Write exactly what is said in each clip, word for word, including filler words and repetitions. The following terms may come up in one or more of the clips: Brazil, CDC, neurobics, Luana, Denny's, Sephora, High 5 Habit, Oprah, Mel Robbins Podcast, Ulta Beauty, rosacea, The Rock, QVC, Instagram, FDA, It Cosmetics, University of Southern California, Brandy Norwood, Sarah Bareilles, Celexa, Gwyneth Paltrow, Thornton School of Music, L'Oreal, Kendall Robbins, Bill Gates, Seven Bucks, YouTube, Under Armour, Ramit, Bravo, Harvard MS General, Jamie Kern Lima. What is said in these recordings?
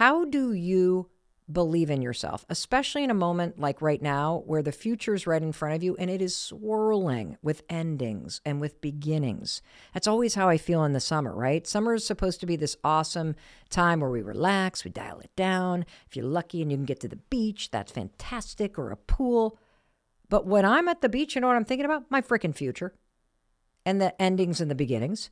How do you believe in yourself, especially in a moment like right now where the future is right in front of you and it is swirling with endings and with beginnings? That's always how I feel in the summer, right? Summer is supposed to be this awesome time where we relax, we dial it down. If you're lucky and you can get to the beach, that's fantastic, or a pool. But when I'm at the beach, you know what I'm thinking about? My freaking future and the endings and the beginnings.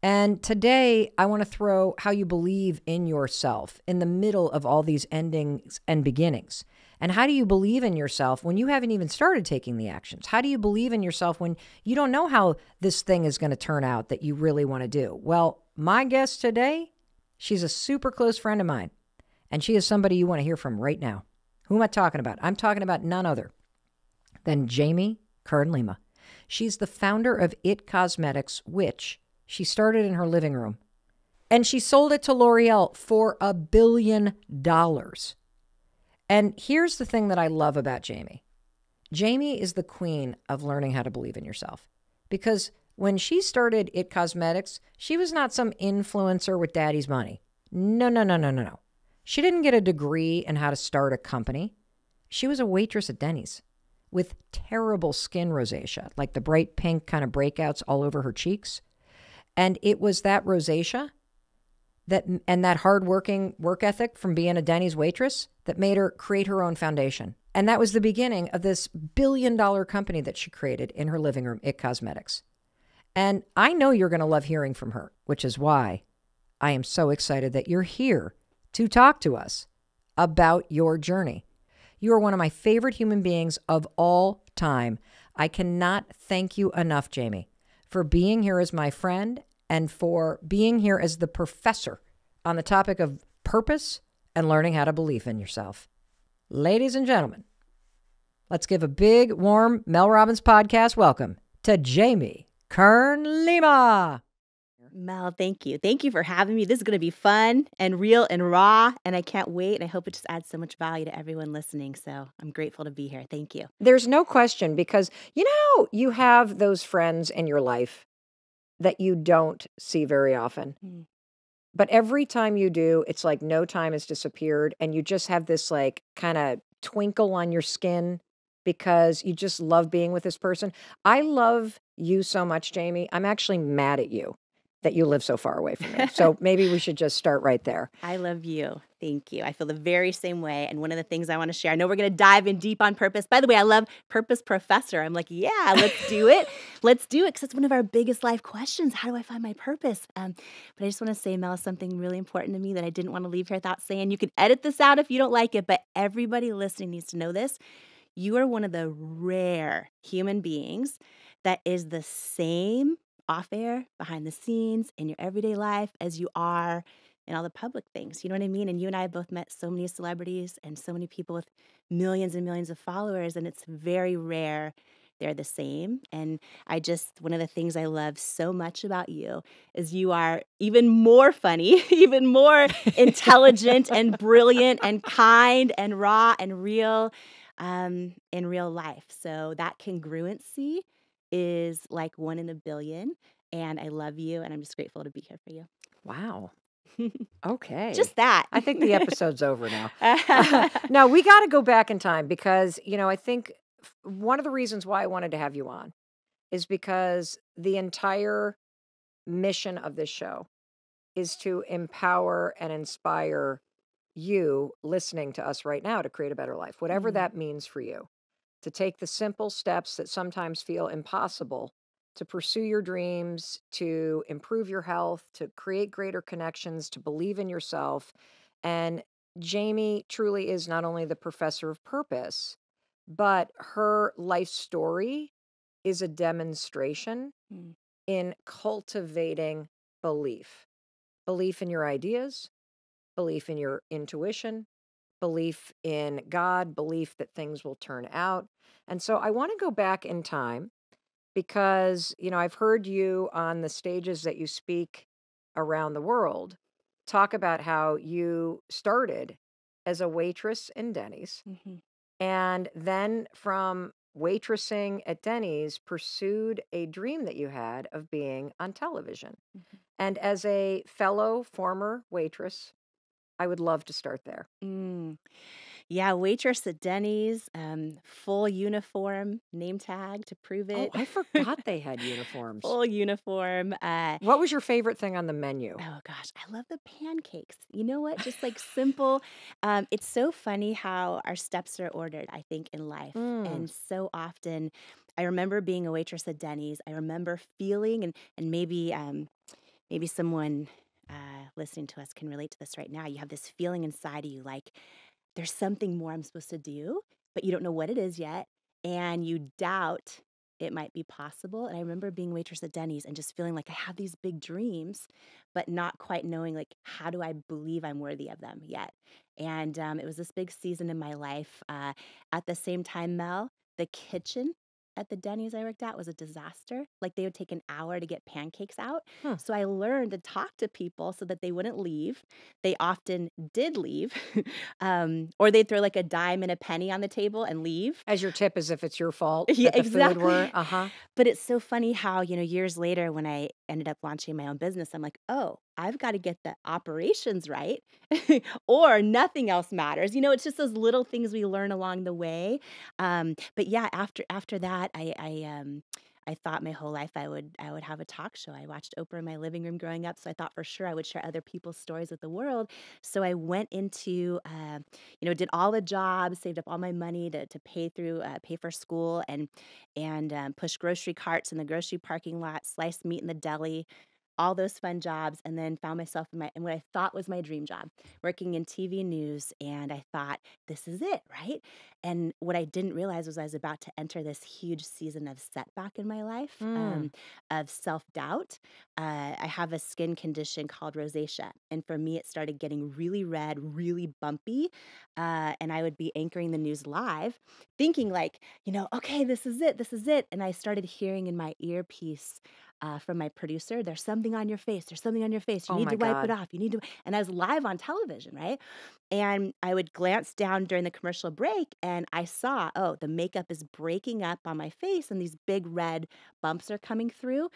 And today, I want to throw how you believe in yourself in the middle of all these endings and beginnings. And how do you believe in yourself when you haven't even started taking the actions? How do you believe in yourself when you don't know how this thing is going to turn out that you really want to do? Well, my guest today, she's a super close friend of mine. And she is somebody you want to hear from right now. Who am I talking about? I'm talking about none other than Jamie Kern Lima. She's the founder of It Cosmetics, which she started in her living room, and she sold it to L'Oreal for a billion dollars. And here's the thing that I love about Jamie. Jamie is the queen of learning how to believe in yourself, because when she started It Cosmetics, she was not some influencer with daddy's money. No, no, no, no, no, no. She didn't get a degree in how to start a company. She was a waitress at Denny's with terrible skin rosacea, like the bright pink kind of breakouts all over her cheeks. And it was that rosacea that and that hardworking work ethic from being a Denny's waitress that made her create her own foundation. And that was the beginning of this billion-dollar company that she created in her living room, It Cosmetics. And I know you're going to love hearing from her, which is why I am so excited that you're here to talk to us about your journey. You are one of my favorite human beings of all time. I cannot thank you enough, Jamie, for being here as my friend and for being here as the professor on the topic of purpose and learning how to believe in yourself. Ladies and gentlemen, let's give a big, warm Mel Robbins Podcast welcome to Jamie Kern Lima. Mel, thank you. Thank you for having me. This is going to be fun and real and raw, and I can't wait, and I hope it just adds so much value to everyone listening, so I'm grateful to be here. Thank you. There's no question, because, you know, you have those friends in your life that you don't see very often. Mm. But every time you do, it's like no time has disappeared, and you just have this, like, kind of twinkle on your skin because you just love being with this person. I love you so much, Jamie. I'm actually mad at you that you live so far away from me. So maybe we should just start right there. I love you. Thank you. I feel the very same way. And one of the things I want to share, I know we're going to dive in deep on purpose. By the way, I love Purpose Professor. I'm like, yeah, let's do it. Let's do it. Because it's one of our biggest life questions. How do I find my purpose? Um, but I just want to say, Mel, something really important to me that I didn't want to leave here without saying. You can edit this out if you don't like it, but everybody listening needs to know this. You are one of the rare human beings that is the same off air, behind the scenes, in your everyday life as you are in all the public things. You know what I mean? And you and I have both met so many celebrities and so many people with millions and millions of followers, and it's very rare they're the same. And I just, one of the things I love so much about you is you are even more funny, even more intelligent and brilliant and kind and raw and real um, in real life. So that congruency is like one in a billion, and I love you, and I'm just grateful to be here for you. Wow. Okay. Just that. I think the episode's over now. Uh, now, we got to go back in time because, you know, I think one of the reasons why I wanted to have you on is because the entire mission of this show is to empower and inspire you listening to us right now to create a better life, whatever mm. that means for you. To take the simple steps that sometimes feel impossible, to pursue your dreams, to improve your health, to create greater connections, to believe in yourself. And Jamie truly is not only the professor of purpose, but her life story is a demonstration mm. in cultivating belief. Belief in your ideas, belief in your intuition, belief in God, belief that things will turn out. And so I want to go back in time because, you know, I've heard you on the stages that you speak around the world talk about how you started as a waitress in Denny's. Mm-hmm. And then from waitressing at Denny's, pursued a dream that you had of being on television. Mm-hmm. And as a fellow former waitress, I would love to start there. Mm. Yeah, waitress at Denny's, um, full uniform, name tag to prove it. Oh, I forgot they had uniforms. Full uniform. Uh, what was your favorite thing on the menu? Oh, gosh, I love the pancakes. You know what? Just like simple. Um, it's so funny how our steps are ordered, I think, in life. Mm. And so often, I remember being a waitress at Denny's. I remember feeling, and, and maybe, um, maybe someone uh, listening to us can relate to this right now. You have this feeling inside of you like, there's something more I'm supposed to do, but you don't know what it is yet, and you doubt it might be possible. And I remember being waitress at Denny's and just feeling like I have these big dreams, but not quite knowing, like, how do I believe I'm worthy of them yet? And um, it was this big season in my life. Uh, at the same time, Mel, the kitchen at the Denny's I worked at was a disaster. Like, they would take an hour to get pancakes out. Huh. So I learned to talk to people so that they wouldn't leave. They often did leave. um, or they'd throw like a dime and a penny on the table and leave. As your tip, as if it's your fault. Yeah, that exactly. The food were, uh-huh. But it's so funny how, you know, years later when I ended up launching my own business, I'm like, oh, I've got to get the operations right or nothing else matters. You know, it's just those little things we learn along the way. Um, but yeah, after after that, I, I, um, I thought my whole life I would I would have a talk show. I watched Oprah in my living room growing up, so I thought for sure I would share other people's stories with the world. So I went into, uh, you know, did all the jobs, saved up all my money to to pay through uh, pay for school and and um, push grocery carts in the grocery parking lot, sliced meat in the deli. All those fun jobs, and then found myself in my in what I thought was my dream job, working in T V news, and I thought, this is it, right? And what I didn't realize was I was about to enter this huge season of setback in my life, mm. um, of self-doubt. Uh, I have a skin condition called rosacea, and for me, it started getting really red, really bumpy, uh, and I would be anchoring the news live, thinking like, you know, okay, this is it, this is it, and I started hearing in my earpiece, Uh, from my producer, there's something on your face. There's something on your face. You oh need to wipe God. it off. You need to. And I was live on television, right? And I would glance down during the commercial break and I saw, oh, the makeup is breaking up on my face and these big red bumps are coming through.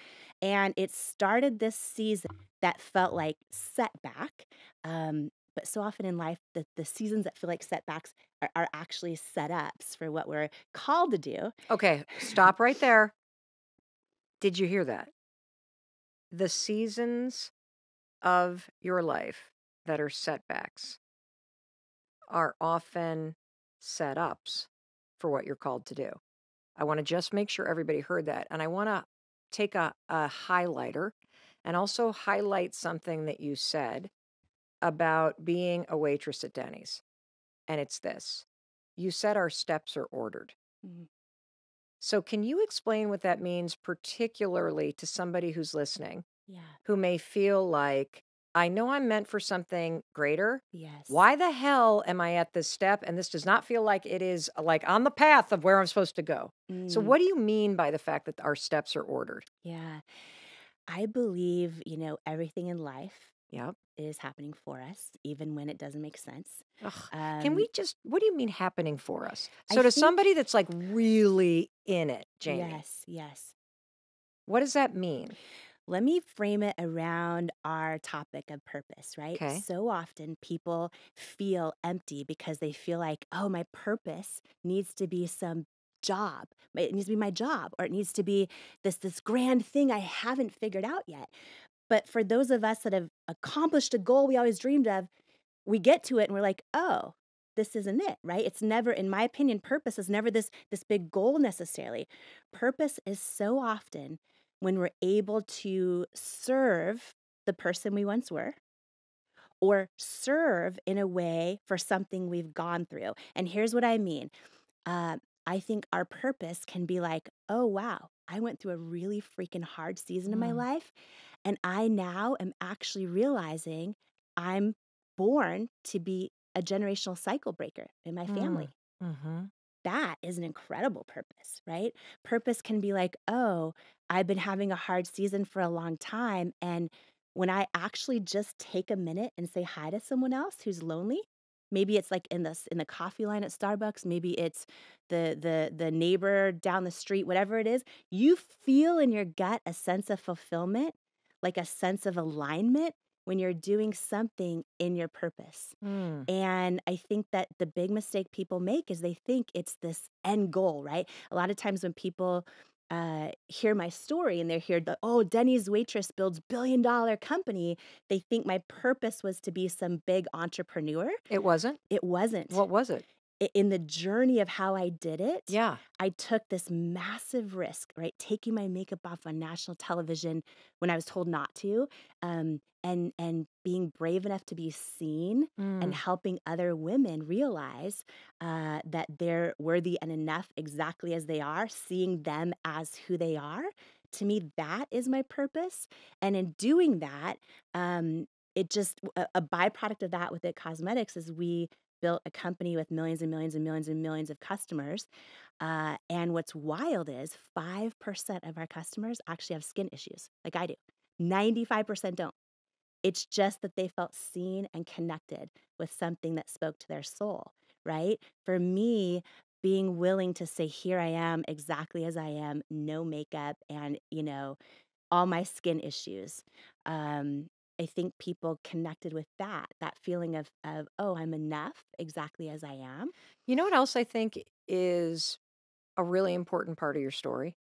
And it started this season that felt like setback. Um, But so often in life, the, the seasons that feel like setbacks are, are actually setups for what we're called to do. Okay, stop right there. Did you hear that? The seasons of your life that are setbacks are often set-ups for what you're called to do. I want to just make sure everybody heard that. And I want to take a, a highlighter and also highlight something that you said about being a waitress at Denny's. And it's this. You said our steps are ordered. Mm-hmm. So can you explain what that means, particularly to somebody who's listening, yeah. who may feel like, I know I'm meant for something greater. Yes. Why the hell am I at this step? And this does not feel like it is like on the path of where I'm supposed to go. Mm. So what do you mean by the fact that our steps are ordered? Yeah. I believe, you know, everything in life. Yep. Is happening for us, even when it doesn't make sense. Um, Can we just, what do you mean happening for us? So I to think, somebody that's like really in it, Jamie. Yes, yes. What does that mean? Let me frame it around our topic of purpose, right? Okay. So often people feel empty because they feel like, oh, my purpose needs to be some job. It needs to be my job, or it needs to be this this grand thing I haven't figured out yet. But for those of us that have accomplished a goal we always dreamed of, we get to it and we're like, oh, this isn't it, right? It's never, in my opinion, purpose is never this, this big goal necessarily. Purpose is so often when we're able to serve the person we once were, or serve in a way for something we've gone through. And here's what I mean. Uh, I think our purpose can be like, oh, wow, I went through a really freaking hard season mm. in my life. And I now am actually realizing I'm born to be a generational cycle breaker in my family. Mm. Mm-hmm. That is an incredible purpose, right? Purpose can be like, oh, I've been having a hard season for a long time. And when I actually just take a minute and say hi to someone else who's lonely, maybe it's like in the, in the coffee line at Starbucks, maybe it's the, the, the neighbor down the street, whatever it is, you feel in your gut a sense of fulfillment, like a sense of alignment when you're doing something in your purpose. Mm. And I think that the big mistake people make is they think it's this end goal, right? A lot of times when people uh, hear my story and they hear the, oh, Denny's waitress builds billion dollar company, they think my purpose was to be some big entrepreneur. It wasn't? It wasn't. What was it? In the journey of how I did it, yeah, I took this massive risk, right? Taking my makeup off on national television when I was told not to, um, and and being brave enough to be seen mm. and helping other women realize uh, that they're worthy and enough exactly as they are, seeing them as who they are. To me, that is my purpose. And in doing that, um, it just, a, a byproduct of that with It Cosmetics is we built a company with millions and millions and millions and millions of customers. Uh, and what's wild is five percent of our customers actually have skin issues, like I do. ninety-five percent don't. It's just that they felt seen and connected with something that spoke to their soul, right? For me, being willing to say, here I am exactly as I am, no makeup and, you know, all my skin issues. Um, I think people connected with that, that feeling of, of, oh, I'm enough exactly as I am. You know what else I think is a really important part of your story?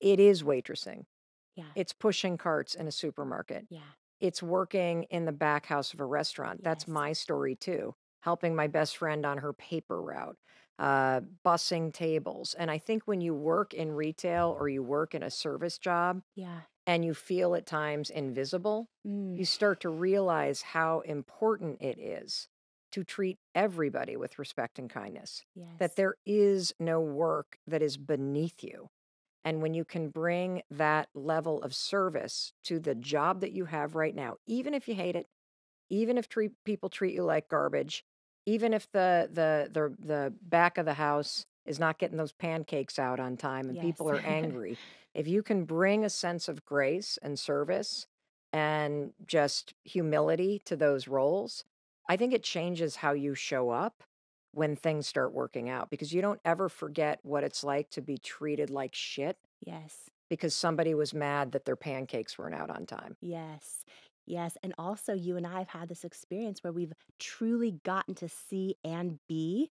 It is waitressing. Yeah. It's pushing carts in a supermarket. Yeah. It's working in the back house of a restaurant. Yes. That's my story too. Helping my best friend on her paper route, uh, bussing tables. And I think when you work in retail or you work in a service job, yeah, and you feel at times invisible, mm. you start to realize how important it is to treat everybody with respect and kindness, yes. that there is no work that is beneath you. And when you can bring that level of service to the job that you have right now, even if you hate it, even if treat, people treat you like garbage, even if the, the, the, the back of the house is not getting those pancakes out on time and yes. people are angry. If you can bring a sense of grace and service and just humility to those roles, I think it changes how you show up when things start working out, because you don't ever forget what it's like to be treated like shit. Yes. Because somebody was mad that their pancakes weren't out on time. Yes. Yes. And also you and I have had this experience where we've truly gotten to see and be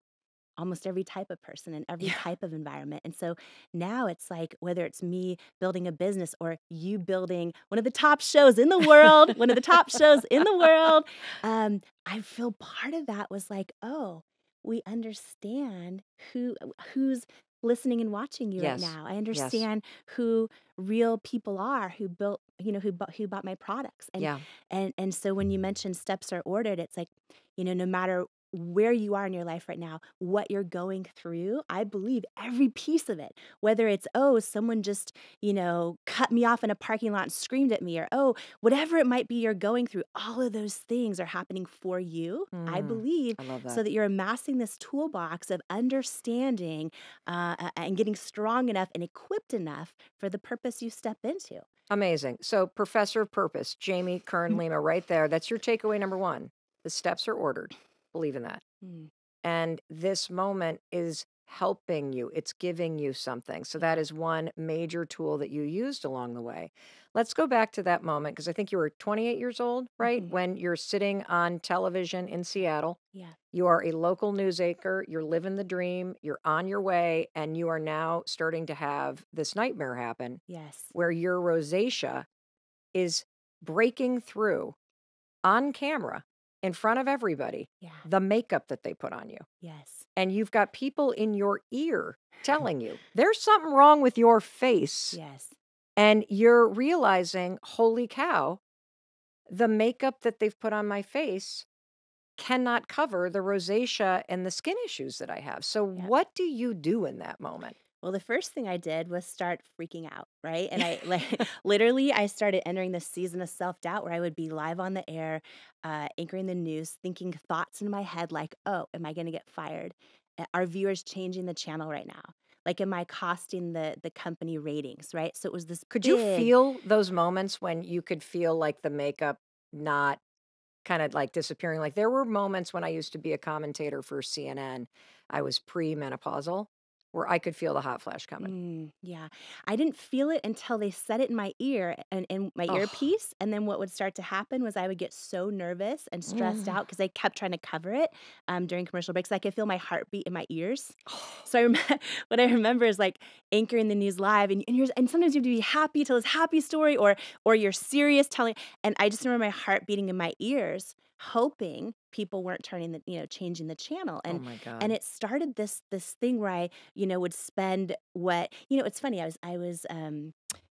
almost every type of person and every yeah. type of environment. And so now it's like, whether it's me building a business or you building one of the top shows in the world, one of the top shows in the world, um, I feel part of that was like, oh, we understand who who's listening and watching you yes. right now. I understand yes. who real people are who built, you know, who bought, who bought my products. And, yeah. and, and so when you mentioned steps are ordered, it's like, you know, no matter where you are in your life right now, what you're going through, I believe every piece of it, whether it's, oh, someone just, you know, cut me off in a parking lot and screamed at me, or, oh, whatever it might be you're going through, all of those things are happening for you, mm, I believe, I love that. So that you're amassing this toolbox of understanding uh, and getting strong enough and equipped enough for the purpose you step into. Amazing. So Professor of Purpose, Jamie Kern Lima, right there. That's your takeaway number one. The steps are ordered. Believe in that. Mm. And this moment is helping you. It's giving you something. So that is one major tool that you used along the way. Let's go back to that moment, because I think you were twenty-eight years old, right? Mm-hmm. When you're sitting on television in Seattle. Yeah. You are a local news anchor. You're living the dream. You're on your way. And you are now starting to have this nightmare happen. Yes. Where your rosacea is breaking through on camera, in front of everybody, yeah. the makeup that they put on you. Yes. And you've got people in your ear telling you, there's something wrong with your face. Yes. And you're realizing, holy cow, the makeup that they've put on my face cannot cover the rosacea and the skin issues that I have. So yeah. what do you do in that moment? Well, the first thing I did was start freaking out, right? And I like, literally, I started entering this season of self-doubt where I would be live on the air, uh, anchoring the news, thinking thoughts in my head like, oh, am I going to get fired? Are viewers changing the channel right now? Like, am I costing the the company ratings, right? So it was this Could big... you feel those moments when you could feel like the makeup not kind of like disappearing? Like, there were moments when I used to be a commentator for C N N. I was pre-menopausal. where I could feel the hot flash coming. Mm, yeah. I didn't feel it until they said it in my ear and in my oh. earpiece. And then what would start to happen was I would get so nervous and stressed mm. out because they kept trying to cover it um, during commercial breaks. I could feel my heartbeat in my ears. Oh. So I rem- what I remember is like anchoring the news live. And and, you're, and sometimes you have to be happy, tell this happy story, or or you're serious telling. And I just remember my heart beating in my ears, hoping people weren't turning the, you know, changing the channel. And, oh my God. And it started this, this thing where I, you know, would spend what, you know, it's funny. I was, I was, um,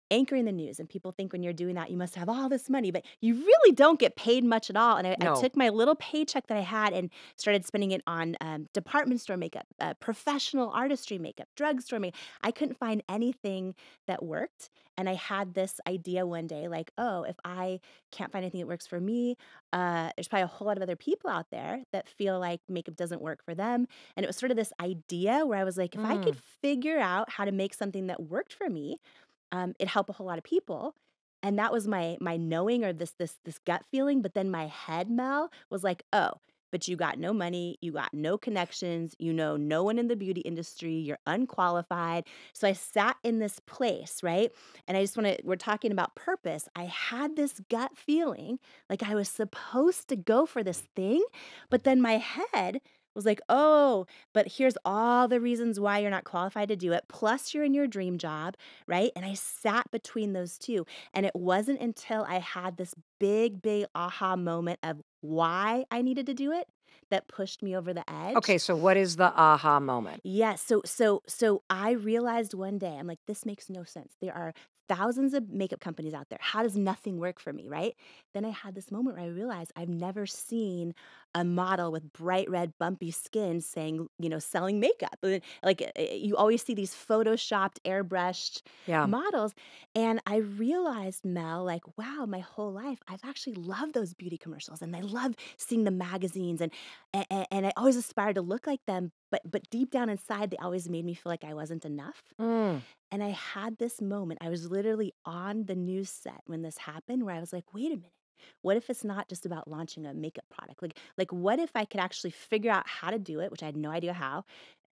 anchoring the news, and people think when you're doing that, you must have all this money, but you really don't get paid much at all. And I, no. I took my little paycheck that I had and started spending it on um, department store makeup, uh, professional artistry makeup, drugstore makeup. I couldn't find anything that worked. And I had this idea one day, like, oh, if I can't find anything that works for me, uh, there's probably a whole lot of other people out there that feel like makeup doesn't work for them. And it was sort of this idea where I was like, if mm. I could figure out how to make something that worked for me, Um, it helped a whole lot of people. And that was my my knowing, or this this this gut feeling. But then my head, Mel, was like, oh, but you got no money, you got no connections, you know no one in the beauty industry, you're unqualified. So I sat in this place, right? And I just want to, we're talking about purpose. I had this gut feeling like I was supposed to go for this thing, but then my head was like, oh, but here's all the reasons why you're not qualified to do it. Plus you're in your dream job, right? And I sat between those two. And it wasn't until I had this big, big aha moment of why I needed to do it that pushed me over the edge. Okay, so what is the aha moment? Yeah, so so so I realized one day, I'm like, this makes no sense. There are thousands of makeup companies out there. How does nothing work for me, right? Then I had this moment where I realized I've never seen a model with bright red, bumpy skin saying, you know, selling makeup. Like, you always see these photoshopped, airbrushed yeah. models. And I realized, Mel, like, wow, my whole life, I've actually loved those beauty commercials, and I love seeing the magazines, and And, and I always aspired to look like them, but but deep down inside, they always made me feel like I wasn't enough. Mm. And I had this moment. I was literally on the news set when this happened, where I was like, wait a minute. What if it's not just about launching a makeup product? Like, like what if I could actually figure out how to do it, which I had no idea how,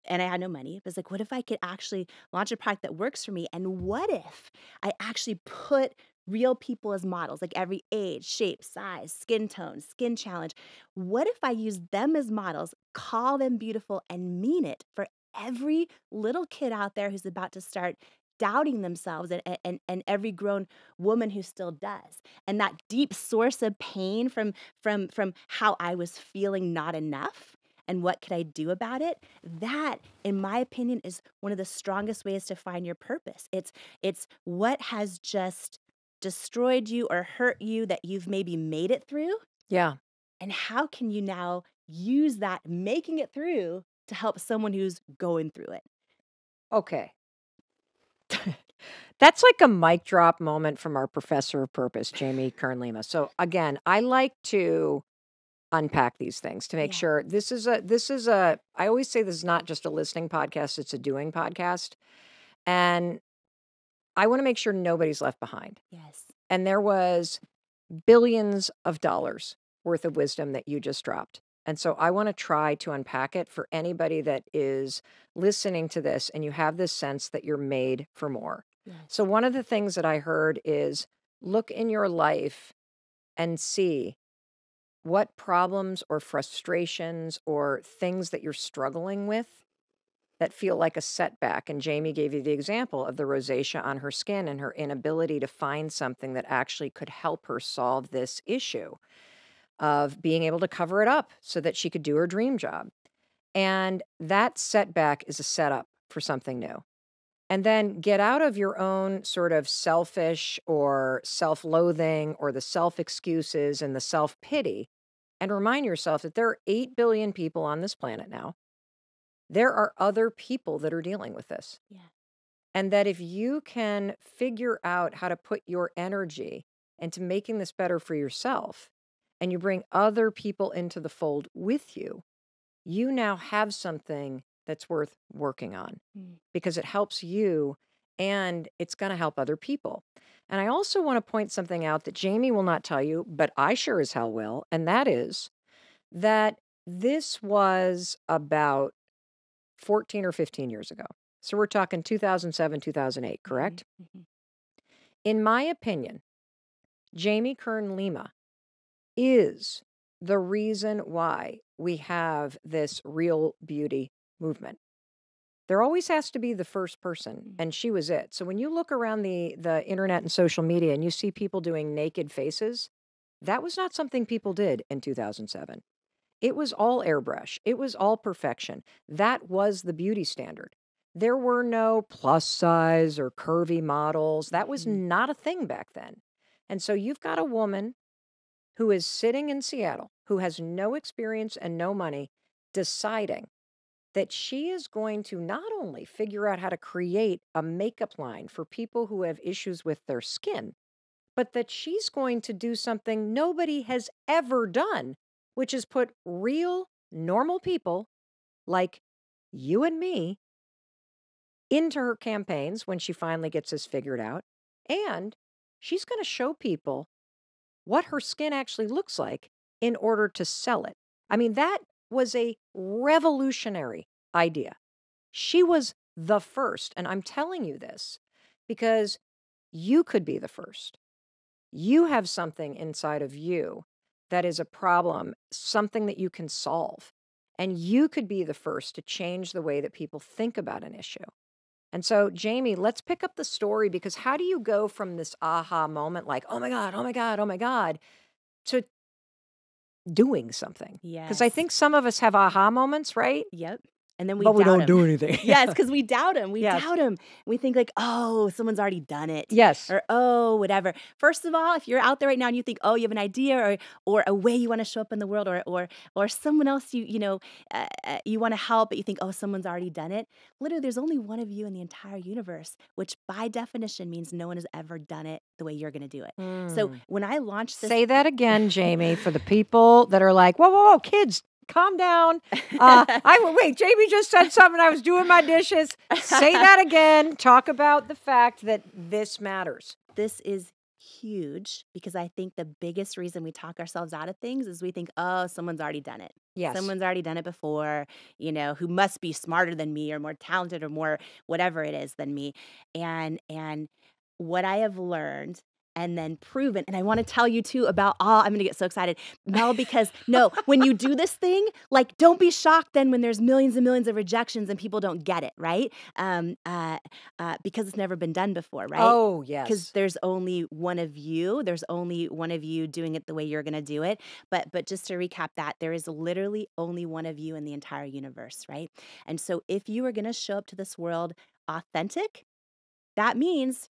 and I had no money. But it's like, what if I could actually launch a product that works for me? And what if I actually put real people as models, like every age, shape, size, skin tone, skin challenge? What if I use them as models, call them beautiful, and mean it for every little kid out there who's about to start doubting themselves, and, and, and every grown woman who still does? And that deep source of pain from, from, from how I was feeling not enough, and what could I do about it? That, in my opinion, is one of the strongest ways to find your purpose. It's, it's what has just destroyed you or hurt you that you've maybe made it through. Yeah. And how can you now use that making it through to help someone who's going through it? Okay. That's like a mic drop moment from our professor of purpose, Jamie Kern Lima. So again, I like to unpack these things to make yeah. sure this is a, this is a, I always say this is not just a listening podcast, it's a doing podcast. And I want to make sure nobody's left behind. Yes. And there was billions of dollars worth of wisdom that you just dropped. And so I want to try to unpack it for anybody that is listening to this and you have this sense that you're made for more. Yes. So one of the things that I heard is look in your life and see what problems or frustrations or things that you're struggling with that feel like a setback. And Jamie gave you the example of the rosacea on her skin and her inability to find something that actually could help her solve this issue of being able to cover it up so that she could do her dream job. And that setback is a setup for something new. And then get out of your own sort of selfish or self-loathing or the self-excuses and the self-pity, and remind yourself that there are eight billion people on this planet now. There are other people that are dealing with this. Yeah. And that if you can figure out how to put your energy into making this better for yourself, and you bring other people into the fold with you, you now have something that's worth working on mm. because it helps you and it's going to help other people. And I also want to point something out that Jamie will not tell you, but I sure as hell will. And that is that this was about fourteen or fifteen years ago. So we're talking two thousand seven, two thousand eight, correct? Mm-hmm. In my opinion, Jamie Kern Lima is the reason why we have this real beauty movement. There always has to be the first person, and she was it. So when you look around the, the internet and social media and you see people doing naked faces, that was not something people did in two thousand seven. It was all airbrush. It was all perfection. That was the beauty standard. There were no plus size or curvy models. That was not a thing back then. And so you've got a woman who is sitting in Seattle, who has no experience and no money, deciding that she is going to not only figure out how to create a makeup line for people who have issues with their skin, but that she's going to do something nobody has ever done, which is put real, normal people like you and me into her campaigns when she finally gets this figured out. And she's going to show people what her skin actually looks like in order to sell it. I mean, that was a revolutionary idea. She was the first, and I'm telling you this because you could be the first. You have something inside of you that is a problem, something that you can solve, and you could be the first to change the way that people think about an issue. And so, Jamie, let's pick up the story, because how do you go from this aha moment, like, oh my God, oh my God, oh my God, to doing something? Yeah. Because I think some of us have aha moments, right? Yep. And then we but doubt we don't him. do anything. Yes, because we doubt him. We yes. doubt him. We think like, oh, someone's already done it. Yes. Or, oh, whatever. First of all, if you're out there right now and you think, oh, you have an idea or or a way you want to show up in the world, or or or someone else you you know uh, you want to help, but you think, oh, someone's already done it. Literally, there's only one of you in the entire universe, which by definition means no one has ever done it the way you're going to do it. Mm. So when I launched this— Say that again, Jamie, for the people that are like, whoa, whoa, whoa, kids, calm down. Uh, I wait. Jamie just said something. I was doing my dishes. Say that again. Talk about the fact that this matters. This is huge, because I think the biggest reason we talk ourselves out of things is we think, oh, someone's already done it. Yes. Someone's already done it before, you know, who must be smarter than me or more talented or more whatever it is than me. And and what I have learned and then proven, and I want to tell you too about, oh, I'm going to get so excited, Mel, because no, when you do this thing, like, don't be shocked then when there's millions and millions of rejections and people don't get it, right? Um, uh, uh, because it's never been done before, right? Oh, yes. Because there's only one of you. There's only one of you doing it the way you're going to do it. But, but just to recap that, there is literally only one of you in the entire universe, right? And so if you are going to show up to this world authentic, that means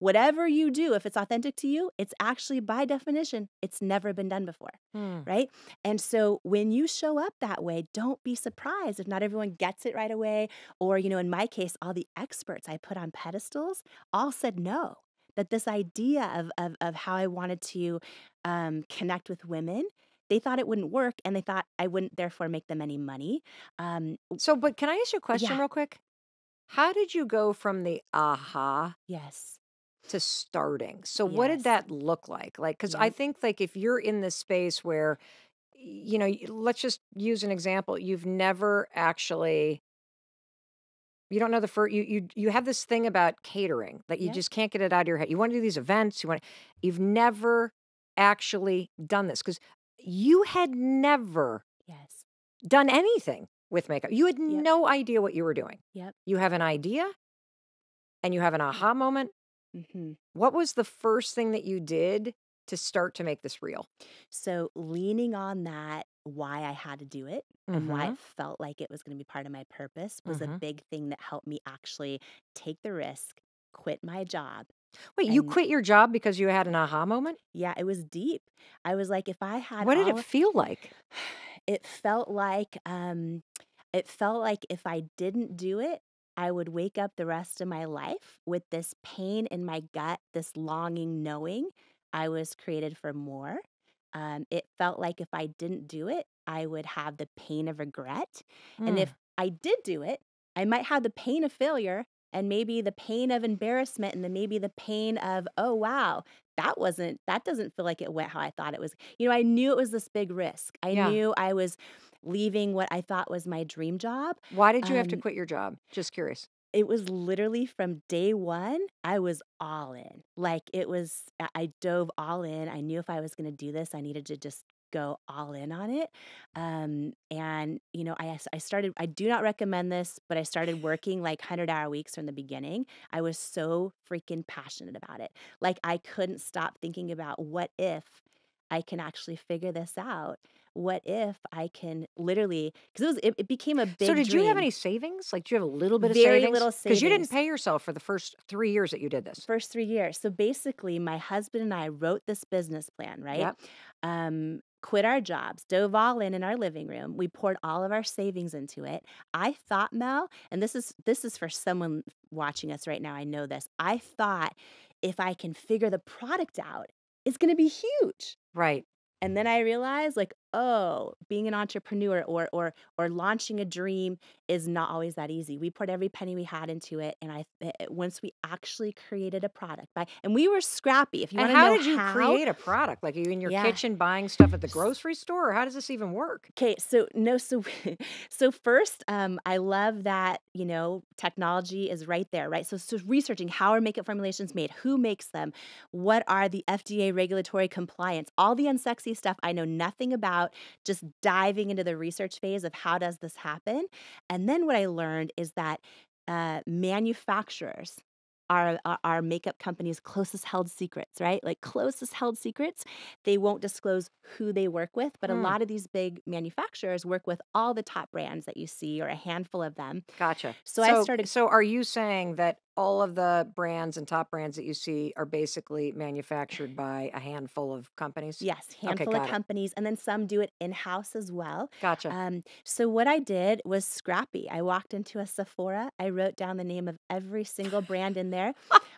whatever you do, if it's authentic to you, it's actually, by definition, it's never been done before, mm. right? And so when you show up that way, don't be surprised if not everyone gets it right away. Or, you know, in my case, all the experts I put on pedestals all said no, that this idea of, of, of how I wanted to um, connect with women, they thought it wouldn't work, and they thought I wouldn't therefore make them any money. Um, so, but can I ask you a question yeah. real quick? How did you go from the aha? Yes. to starting? So yes. what did that look like? Like, because mm-hmm. I think, like, if you're in this space where, you know, let's just use an example. You've never actually, you don't know the first, you, you, you have this thing about catering that you yeah. just can't get it out of your head. You want to do these events. You want to, you've never actually done this, because you had never yes. done anything with makeup. You had yep. no idea what you were doing. Yep. You have an idea and you have an aha moment. Mm-hmm. What was the first thing that you did to start to make this real? So leaning on that, why I had to do it mm-hmm. and why I felt like it was going to be part of my purpose was mm-hmm. a big thing that helped me actually take the risk, quit my job. Wait, and you quit your job because you had an aha moment? Yeah, it was deep. I was like, if I had— What did it feel like? It felt like, um, it felt like if I didn't do it, I would wake up the rest of my life with this pain in my gut, this longing, knowing I was created for more. Um, it felt like if I didn't do it, I would have the pain of regret. Mm. And if I did do it, I might have the pain of failure and maybe the pain of embarrassment and then maybe the pain of, oh, wow, that wasn't, that doesn't feel like it went how I thought it was. You know, I knew it was this big risk. I yeah. knew I was leaving what I thought was my dream job. Why did you um, have to quit your job? Just curious. it was literally from day one, I was all in. Like it was, I dove all in. I knew if I was going to do this, I needed to just go all in on it. Um, and, you know, I, I started, I do not recommend this, but I started working like one hundred hour weeks from the beginning. I was so freaking passionate about it. Like I couldn't stop thinking about what if I can actually figure this out. What if I can literally, because it was, it, it became a big So did dream. You have any savings? Like, do you have a little bit of Very savings? Very little savings. Because you didn't pay yourself for the first three years that you did this. First three years. So basically, my husband and I wrote this business plan, right? Yep. Um, quit our jobs, dove all in in our living room. We poured all of our savings into it. I thought, Mel, and this is this is for someone watching us right now, I know this. I thought if I can figure the product out, it's going to be huge. Right. And then I realized, like, oh, being an entrepreneur or or or launching a dream is not always that easy. We poured every penny we had into it, and I once we actually created a product, by, and we were scrappy. If you and how know did you how, create a product? Like, are you in your yeah. kitchen buying stuff at the grocery store, or how does this even work? Okay, so no, so so first, um, I love that you know technology is right there, right? So, so researching how are makeup formulations made, who makes them, what are the F D A regulatory compliance, all the unsexy stuff I know nothing about, just diving into the research phase of how does this happen. And then what I learned is that uh, manufacturers are, are are makeup companies' closest held secrets, right? Like closest held secrets. They won't disclose who they work with, but mm. a lot of these big manufacturers work with all the top brands that you see or a handful of them. Gotcha. So, so I started. So are you saying that all of the brands and top brands that you see are basically manufactured by a handful of companies? Yes, handful okay, of companies. It. And then some do it in-house as well. Gotcha. Um, so what I did was scrappy. I walked into a Sephora. I wrote down the name of every single brand in there,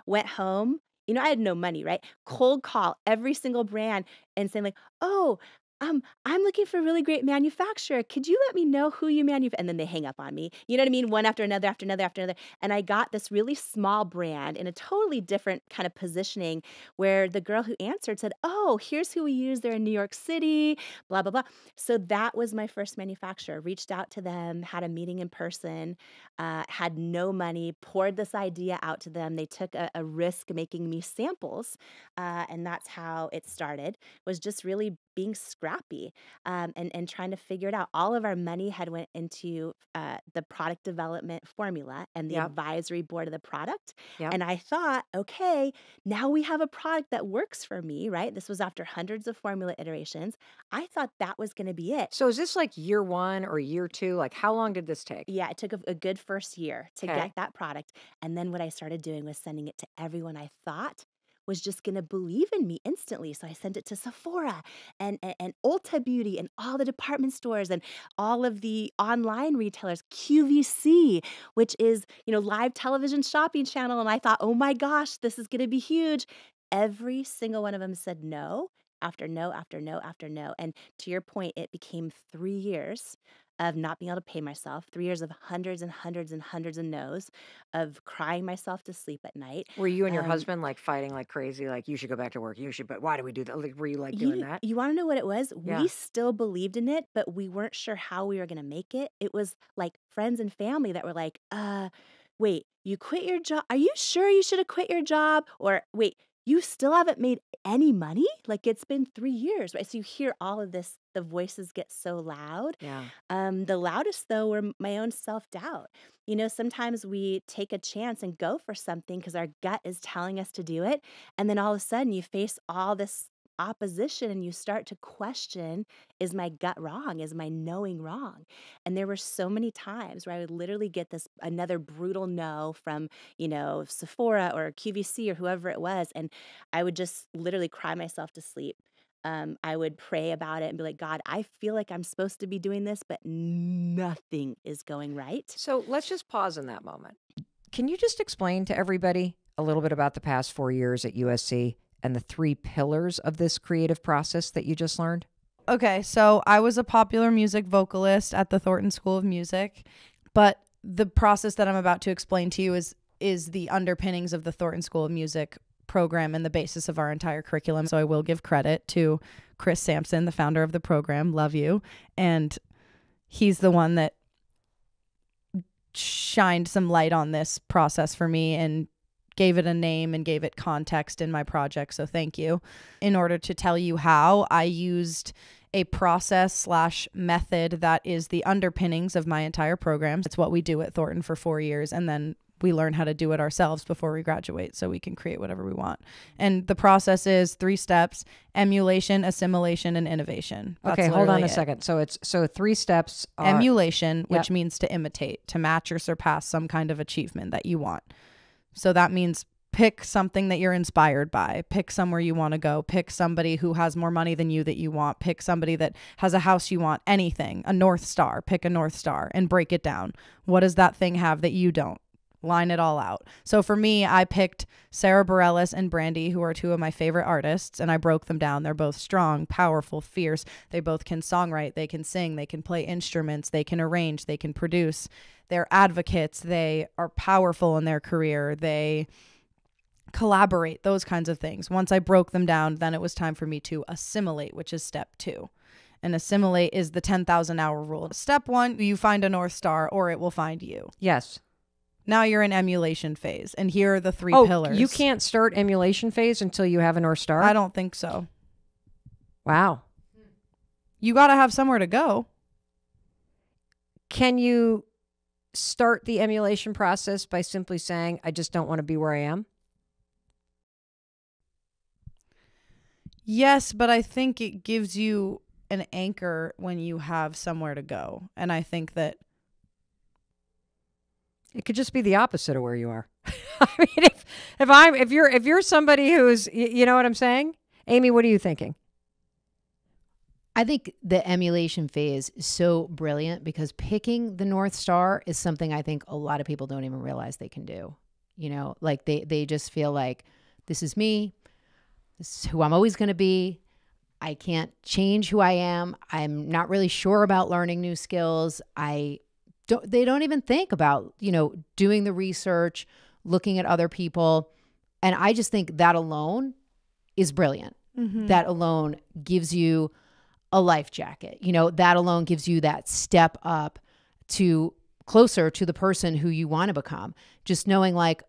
went home. You know, I had no money, right? Cold call every single brand and saying like, oh, Um, I'm looking for a really great manufacturer. Could you let me know who you manufacture? And then they hang up on me. You know what I mean? One after another, after another, after another. And I got this really small brand in a totally different kind of positioning where the girl who answered said, oh, here's who we use. They're in New York City, blah, blah, blah. So that was my first manufacturer. Reached out to them, had a meeting in person, uh, had no money, poured this idea out to them. They took a, a risk making me samples. Uh, and that's how it started, was just really being scrappy um, and, and trying to figure it out. All of our money had went into uh, the product development formula and the yep. advisory board of the product. Yep. And I thought, okay, now we have a product that works for me, right? This was after hundreds of formula iterations. I thought that was going to be it. So is this like year one or year two? Like how long did this take? Yeah, it took a, a good first year to okay. get that product. And then what I started doing was sending it to everyone I thought was just going to believe in me instantly. So I sent it to Sephora and, and, and Ulta Beauty and all the department stores and all of the online retailers, Q V C, which is, you know, live television shopping channel. And I thought, oh my gosh, this is going to be huge. Every single one of them said no, after no, after no, after no. And to your point, it became three years of not being able to pay myself, three years of hundreds and hundreds and hundreds of no's, of crying myself to sleep at night. Were you and your um, husband like fighting like crazy, like you should go back to work, you should, but why do we do that? Like, were you like doing you, that? You wanna know what it was? Yeah. We still believed in it, but we weren't sure how we were gonna make it. It was like friends and family that were like, uh, wait, you quit your job? Are you sure you should have quit your job? Or wait, you still haven't made any money? Like it's been three years, right? So you hear all of this, the voices get so loud. Yeah. Um, the loudest though were my own self-doubt. You know, sometimes we take a chance and go for something because our gut is telling us to do it. And then all of a sudden you face all this opposition and you start to question, is my gut wrong? Is my knowing wrong? And there were so many times where I would literally get this another brutal no from, you know, Sephora or Q V C or whoever it was. And I would just literally cry myself to sleep. Um, I would pray about it and be like, God, I feel like I'm supposed to be doing this, but nothing is going right. So let's just pause in that moment. Can you just explain to everybody a little bit about the past four years at U S C and the three pillars of this creative process that you just learned? Okay, so I was a popular music vocalist at the Thornton School of Music, but the process that I'm about to explain to you is is the underpinnings of the Thornton School of Music program and the basis of our entire curriculum. So I will give credit to Chris Sampson, the founder of the program, love you, and he's the one that shined some light on this process for me and gave it a name and gave it context in my project. So thank you. In order to tell you how, I used a process slash method that is the underpinnings of my entire program. It's what we do at Thornton for four years. And then we learn how to do it ourselves before we graduate so we can create whatever we want. And the process is three steps: emulation, assimilation, and innovation. That's okay, hold on a it. second. So it's so three steps are... Emulation, yep. which means to imitate, to match or surpass some kind of achievement that you want. So that means pick something that you're inspired by, pick somewhere you want to go, pick somebody who has more money than you that you want, pick somebody that has a house you want, anything, a North Star, pick a North Star and break it down. What does that thing have that you don't? Line it all out. So for me, I picked Sarah Bareilles and Brandy, who are two of my favorite artists, and I broke them down. They're both strong, powerful, fierce. They both can songwrite. They can sing. They can play instruments. They can arrange. They can produce. They're advocates. They are powerful in their career. They collaborate, those kinds of things. Once I broke them down, then it was time for me to assimilate, which is step two. And assimilate is the ten thousand hour rule. Step one, you find a North Star or it will find you. Yes. Now you're in emulation phase, and here are the three oh, pillars. You can't start emulation phase until you have a North Star? I don't think so. Wow. You got to have somewhere to go. Can you start the emulation process by simply saying, I just don't want to be where I am? Yes, but I think it gives you an anchor when you have somewhere to go. And I think that it could just be the opposite of where you are. I mean, if, if I'm if you're if you're somebody who's, you know what I'm saying? Amy, what are you thinking? I think the emulation phase is so brilliant because picking the North Star is something I think a lot of people don't even realize they can do. You know, like they they just feel like this is me. This is who I'm always going to be. I can't change who I am. I'm not really sure about learning new skills. I Don't, they don't even think about, you know, doing the research, looking at other people. And I just think that alone is brilliant. Mm-hmm. That alone gives you a life jacket. You know, that alone gives you that step up to closer to the person who you want to become. Just knowing like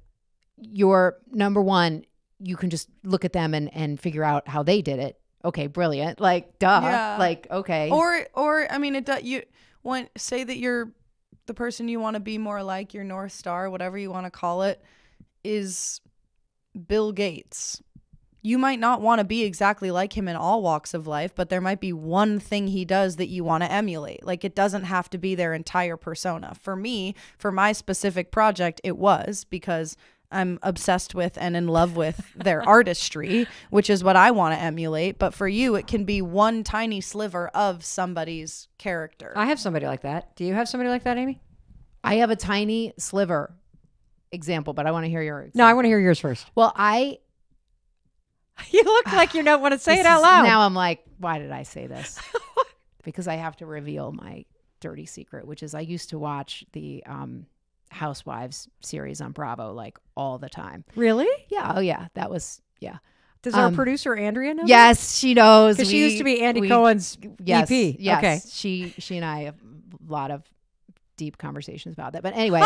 your number one, you can just look at them and, and figure out how they did it. Okay, brilliant. Like, duh. Yeah. Like, okay. Or, or I mean, it does, you want say that you're the person you want to be more like, your North Star, whatever you want to call it, is Bill Gates. You might not want to be exactly like him in all walks of life, but there might be one thing he does that you want to emulate. Like, it doesn't have to be their entire persona. For me, for my specific project, it was because I'm obsessed with and in love with their artistry, which is what I want to emulate. But for you, it can be one tiny sliver of somebody's character. I have somebody like that. Do you have somebody like that, Amy? I have a tiny sliver example, but I want to hear your example. No, I want to hear yours first. Well, I... You look like you don't want to say it out loud. Now I'm like, why did I say this? Because I have to reveal my dirty secret, which is I used to watch the... Um, Housewives series on Bravo like all the time. Really? Yeah. Oh yeah. That was, yeah. Does um, our producer Andrea know? Yes, that? She knows. Because she used to be Andy we, Cohen's yes, E P. Yes. Okay. She she and I have a lot of deep conversations about that. But anyway,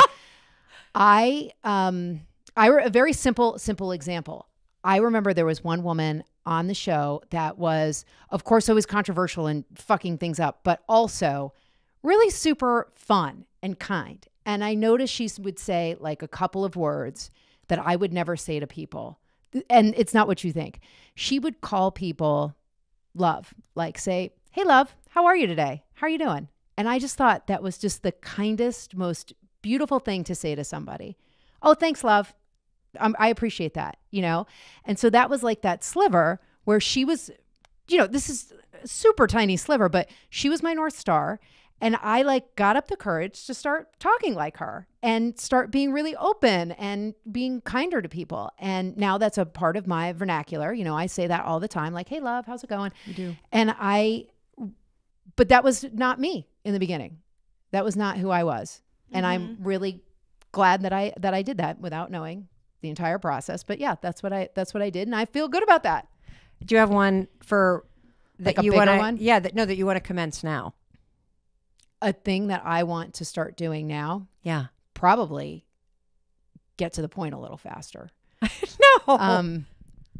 I um I a very simple simple example. I remember there was one woman on the show that was, of course, always controversial and fucking things up, but also really super fun and kind. And I noticed she would say like a couple of words that I would never say to people. And it's not what you think. She would call people love, like say, hey, love, how are you today? How are you doing? And I just thought that was just the kindest, most beautiful thing to say to somebody. Oh, thanks, love. Um, I appreciate that, you know? And so that was like that sliver where she was, you know, this is a super tiny sliver, but she was my North Star. And I like got up the courage to start talking like her and start being really open and being kinder to people. And now that's a part of my vernacular. You know, I say that all the time, like, hey, love, how's it going? You do. And I, but that was not me in the beginning. That was not who I was. Mm-hmm. And I'm really glad that I, that I did that without knowing the entire process. But yeah, that's what I, that's what I did. And I feel good about that. Do you have one for that like you want to, yeah, that, no, that you want to commence now? A thing that I want to start doing now. Yeah. probably get to the point a little faster. No. Um,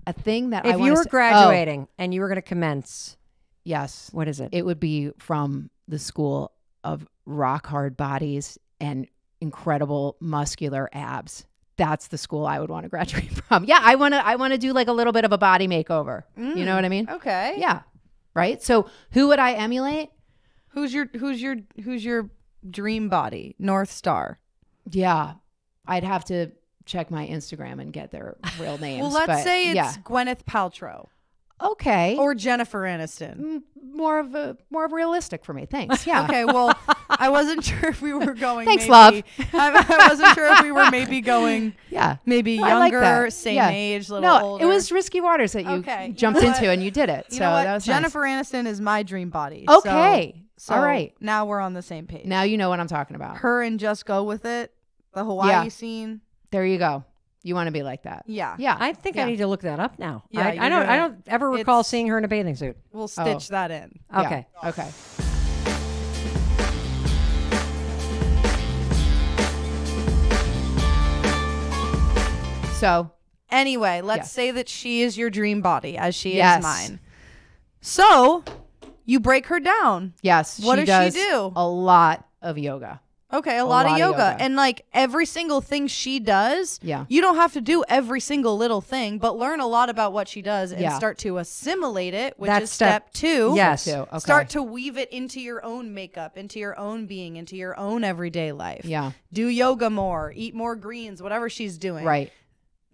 a thing that if I If you were graduating oh, and you were going to commence. Yes. What is it? It would be from the School of Rock Hard Bodies and Incredible Muscular Abs. That's the school I would want to graduate from. Yeah, I want to I want to do like a little bit of a body makeover. Mm, you know what I mean? Okay. Yeah. Right? So, who would I emulate? Who's your who's your who's your dream body? North Star. Yeah. I'd have to check my Instagram and get their real names. Well, let's but, say it's yeah. Gwyneth Paltrow. Okay. Or Jennifer Aniston. More of a more of realistic for me. Thanks. Yeah. Okay. Well, I wasn't sure if we were going. Thanks, maybe, love. I, I wasn't sure if we were maybe going. Yeah. Maybe no, younger, like same yeah. age, little no, older. No, it was risky waters that you okay. jumped you know into what? and you did it. You so know what? That was Jennifer nice. Aniston is my dream body. Okay. So, so all right. Now we're on the same page. Now you know what I'm talking about. Her and Just Go With It, the Hawaii yeah. scene. There you go. You want to be like that. Yeah. Yeah. I think yeah. I need to look that up now. Yeah, I, I don't I don't ever recall it's, seeing her in a bathing suit. We'll stitch oh. that in. Okay. Yeah. Okay. So anyway, let's yes. say that she is your dream body as she yes. is mine. So you break her down. Yes. What she does, does she do? A lot of yoga. Okay, a, a lot, lot of yoga. yoga. And like every single thing she does, yeah. you don't have to do every single little thing, but learn a lot about what she does and yeah. start to assimilate it, which That's is step, step two. Yes. Okay. Start to weave it into your own makeup, into your own being, into your own everyday life. Yeah. Do yoga more, eat more greens, whatever she's doing. Right.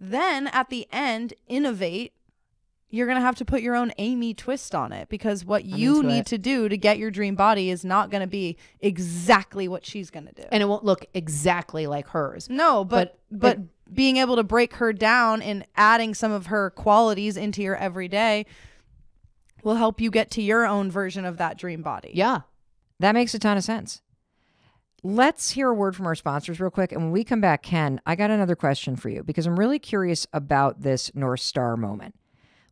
Then at the end, innovate. You're going to have to put your own Amy twist on it, because what I'm you need it. to do to get your dream body is not going to be exactly what she's going to do. And it won't look exactly like hers. No, but but, but it, being able to break her down and adding some of her qualities into your everyday will help you get to your own version of that dream body. Yeah, that makes a ton of sense. Let's hear a word from our sponsors real quick. And when we come back, Ken, I got another question for you, because I'm really curious about this North Star moment.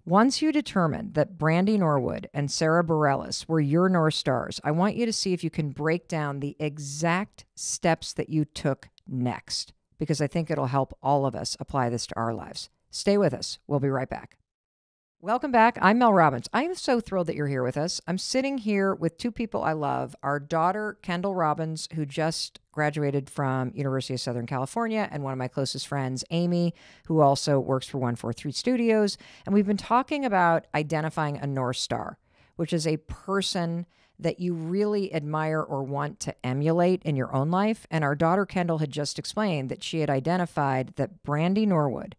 Once you determined that Brandy Norwood and Sarah Bareilles were your North Stars, I want you to see if you can break down the exact steps that you took next, because I think it'll help all of us apply this to our lives. Stay with us. We'll be right back. Welcome back. I'm Mel Robbins. I am so thrilled that you're here with us. I'm sitting here with two people I love, our daughter, Kendall Robbins, who just graduated from University of Southern California, and one of my closest friends, Amy, who also works for one four three Studios. And we've been talking about identifying a North Star, which is a person that you really admire or want to emulate in your own life. And our daughter, Kendall, had just explained that she had identified that Brandy Norwood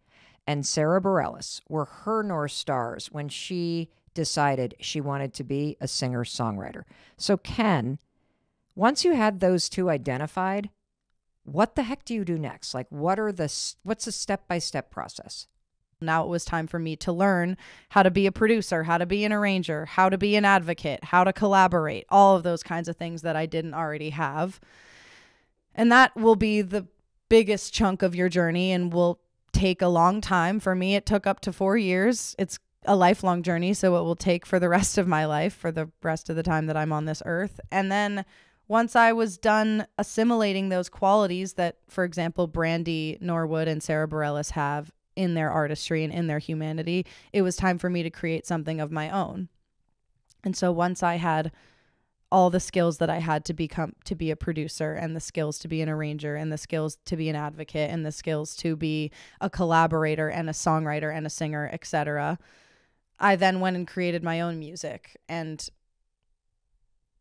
and Sarah Bareilles were her North Stars when she decided she wanted to be a singer-songwriter. So Ken, once you had those two identified, what the heck do you do next? Like, what are the, what's the step-by-step process? Now it was time for me to learn how to be a producer, how to be an arranger, how to be an advocate, how to collaborate, all of those kinds of things that I didn't already have. And that will be the biggest chunk of your journey and will take a long time. For me, it took up to four years. It's a lifelong journey, so it will take for the rest of my life, for the rest of the time that I'm on this earth. And then once I was done assimilating those qualities that, for example, Brandy Norwood and Sarah Bareilles have in their artistry and in their humanity, it was time for me to create something of my own. And so once I had all the skills that I had to become, to be a producer, and the skills to be an arranger, and the skills to be an advocate, and the skills to be a collaborator and a songwriter and a singer, et cetera, I then went and created my own music, and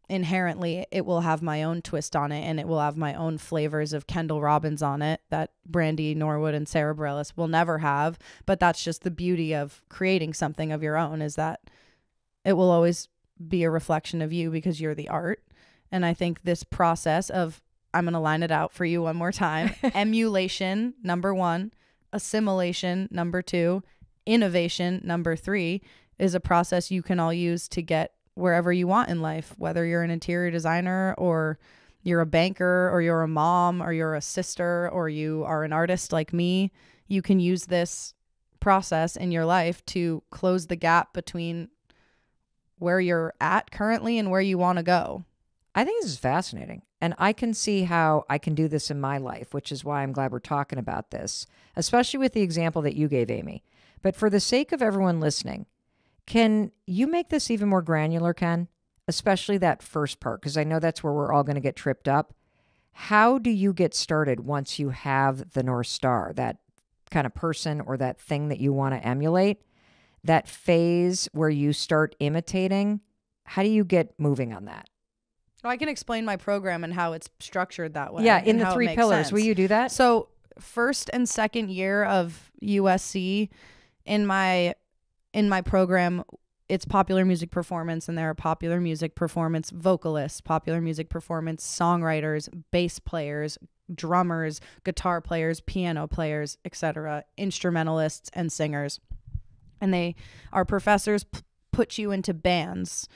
inherently it will have my own twist on it, and it will have my own flavors of Kendall Robbins on it that Brandy Norwood and Sarah Bareilles will never have. But that's just the beauty of creating something of your own, is that it will always be a reflection of you, because you're the art. And I think this process of, I'm going to line it out for you one more time, emulation, number one, assimilation, number two, innovation, number three, is a process you can all use to get wherever you want in life, whether you're an interior designer or you're a banker or you're a mom or you're a sister or you are an artist like me. You can use this process in your life to close the gap between where you're at currently and where you want to go. I think this is fascinating. And I can see how I can do this in my life, which is why I'm glad we're talking about this, especially with the example that you gave, Amy. But for the sake of everyone listening, can you make this even more granular, Ken? Especially that first part, because I know that's where we're all going to get tripped up. How do you get started once you have the North Star, that kind of person or that thing that you want to emulate, that phase where you start imitating? How do you get moving on that? Well, I can explain my program and how it's structured that way. Yeah, in the three pillars. Sense. Will you do that? So first and second year of U S C, in my in my program, it's popular music performance, and there are popular music performance vocalists, popular music performance songwriters, bass players, drummers, guitar players, piano players, et cetera, instrumentalists and singers. And they, our professors p put you into bands.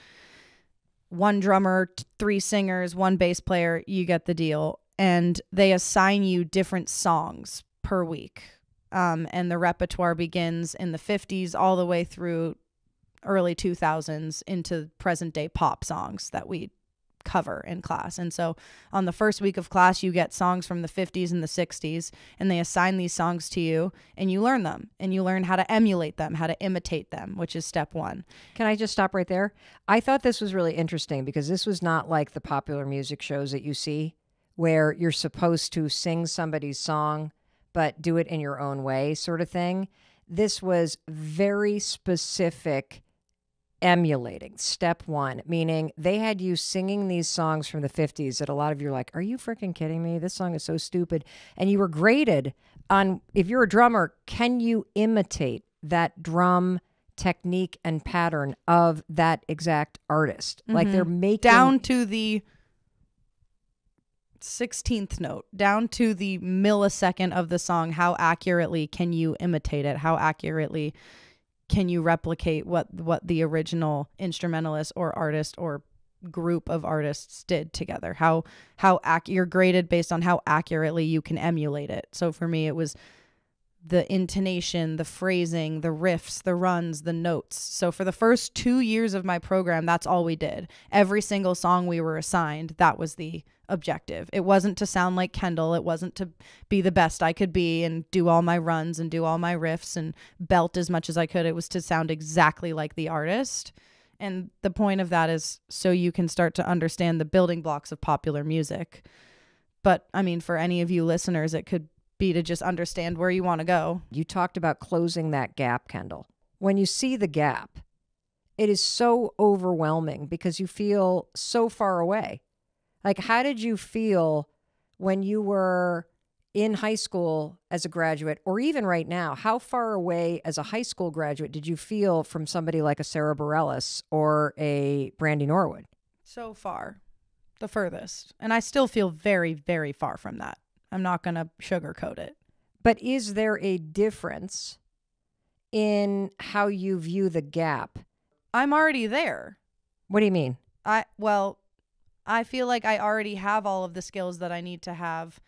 One drummer, three singers, one bass player, you get the deal. And they assign you different songs per week. Um, and the repertoire begins in the fifties all the way through early two thousands into present day pop songs that we cover in class. And so on the first week of class, you get songs from the fifties and the sixties, and they assign these songs to you, and you learn them, and you learn how to emulate them, how to imitate them, which is step one. Can I just stop right there? I thought this was really interesting because this was not like the popular music shows that you see where you're supposed to sing somebody's song, but do it in your own way sort of thing. This was very specific emulating, step one, meaning they had you singing these songs from the fifties that a lot of you are like, are you freaking kidding me? This song is so stupid. And you were graded on, if you're a drummer, can you imitate that drum technique and pattern of that exact artist? Mm-hmm. Like they're making... Down to the sixteenth note, down to the millisecond of the song, how accurately can you imitate it? How accurately... can you replicate what what the original instrumentalist or artist or group of artists did together? How how ac you're graded based on how accurately you can emulate it. So for me, it was the intonation, the phrasing, the riffs, the runs, the notes. So for the first two years of my program, that's all we did. Every single song we were assigned, that was the objective. It wasn't to sound like Kendall. It wasn't to be the best I could be and do all my runs and do all my riffs and belt as much as I could. It was to sound exactly like the artist. And the point of that is so you can start to understand the building blocks of popular music. But I mean, for any of you listeners, it could be to just understand where you want to go. You talked about closing that gap, Kendall. When you see the gap, it is so overwhelming because you feel so far away. Like, how did you feel when you were in high school as a graduate, or even right now? How far away as a high school graduate did you feel from somebody like a Sarah Bareilles or a Brandy Norwood? So far, the furthest. And I still feel very, very far from that. I'm not going to sugarcoat it. But is there a difference in how you view the gap? I'm already there. What do you mean? I, well... I feel like I already have all of the skills that I need to have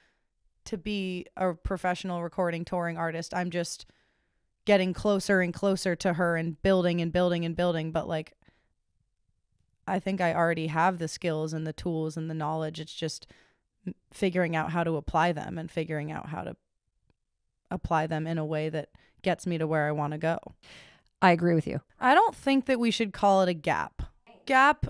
to be a professional recording touring artist. I'm just getting closer and closer to her and building and building and building. But like, I think I already have the skills and the tools and the knowledge. It's just figuring out how to apply them and figuring out how to apply them in a way that gets me to where I want to go. I agree with you. I don't think that we should call it a gap. Gap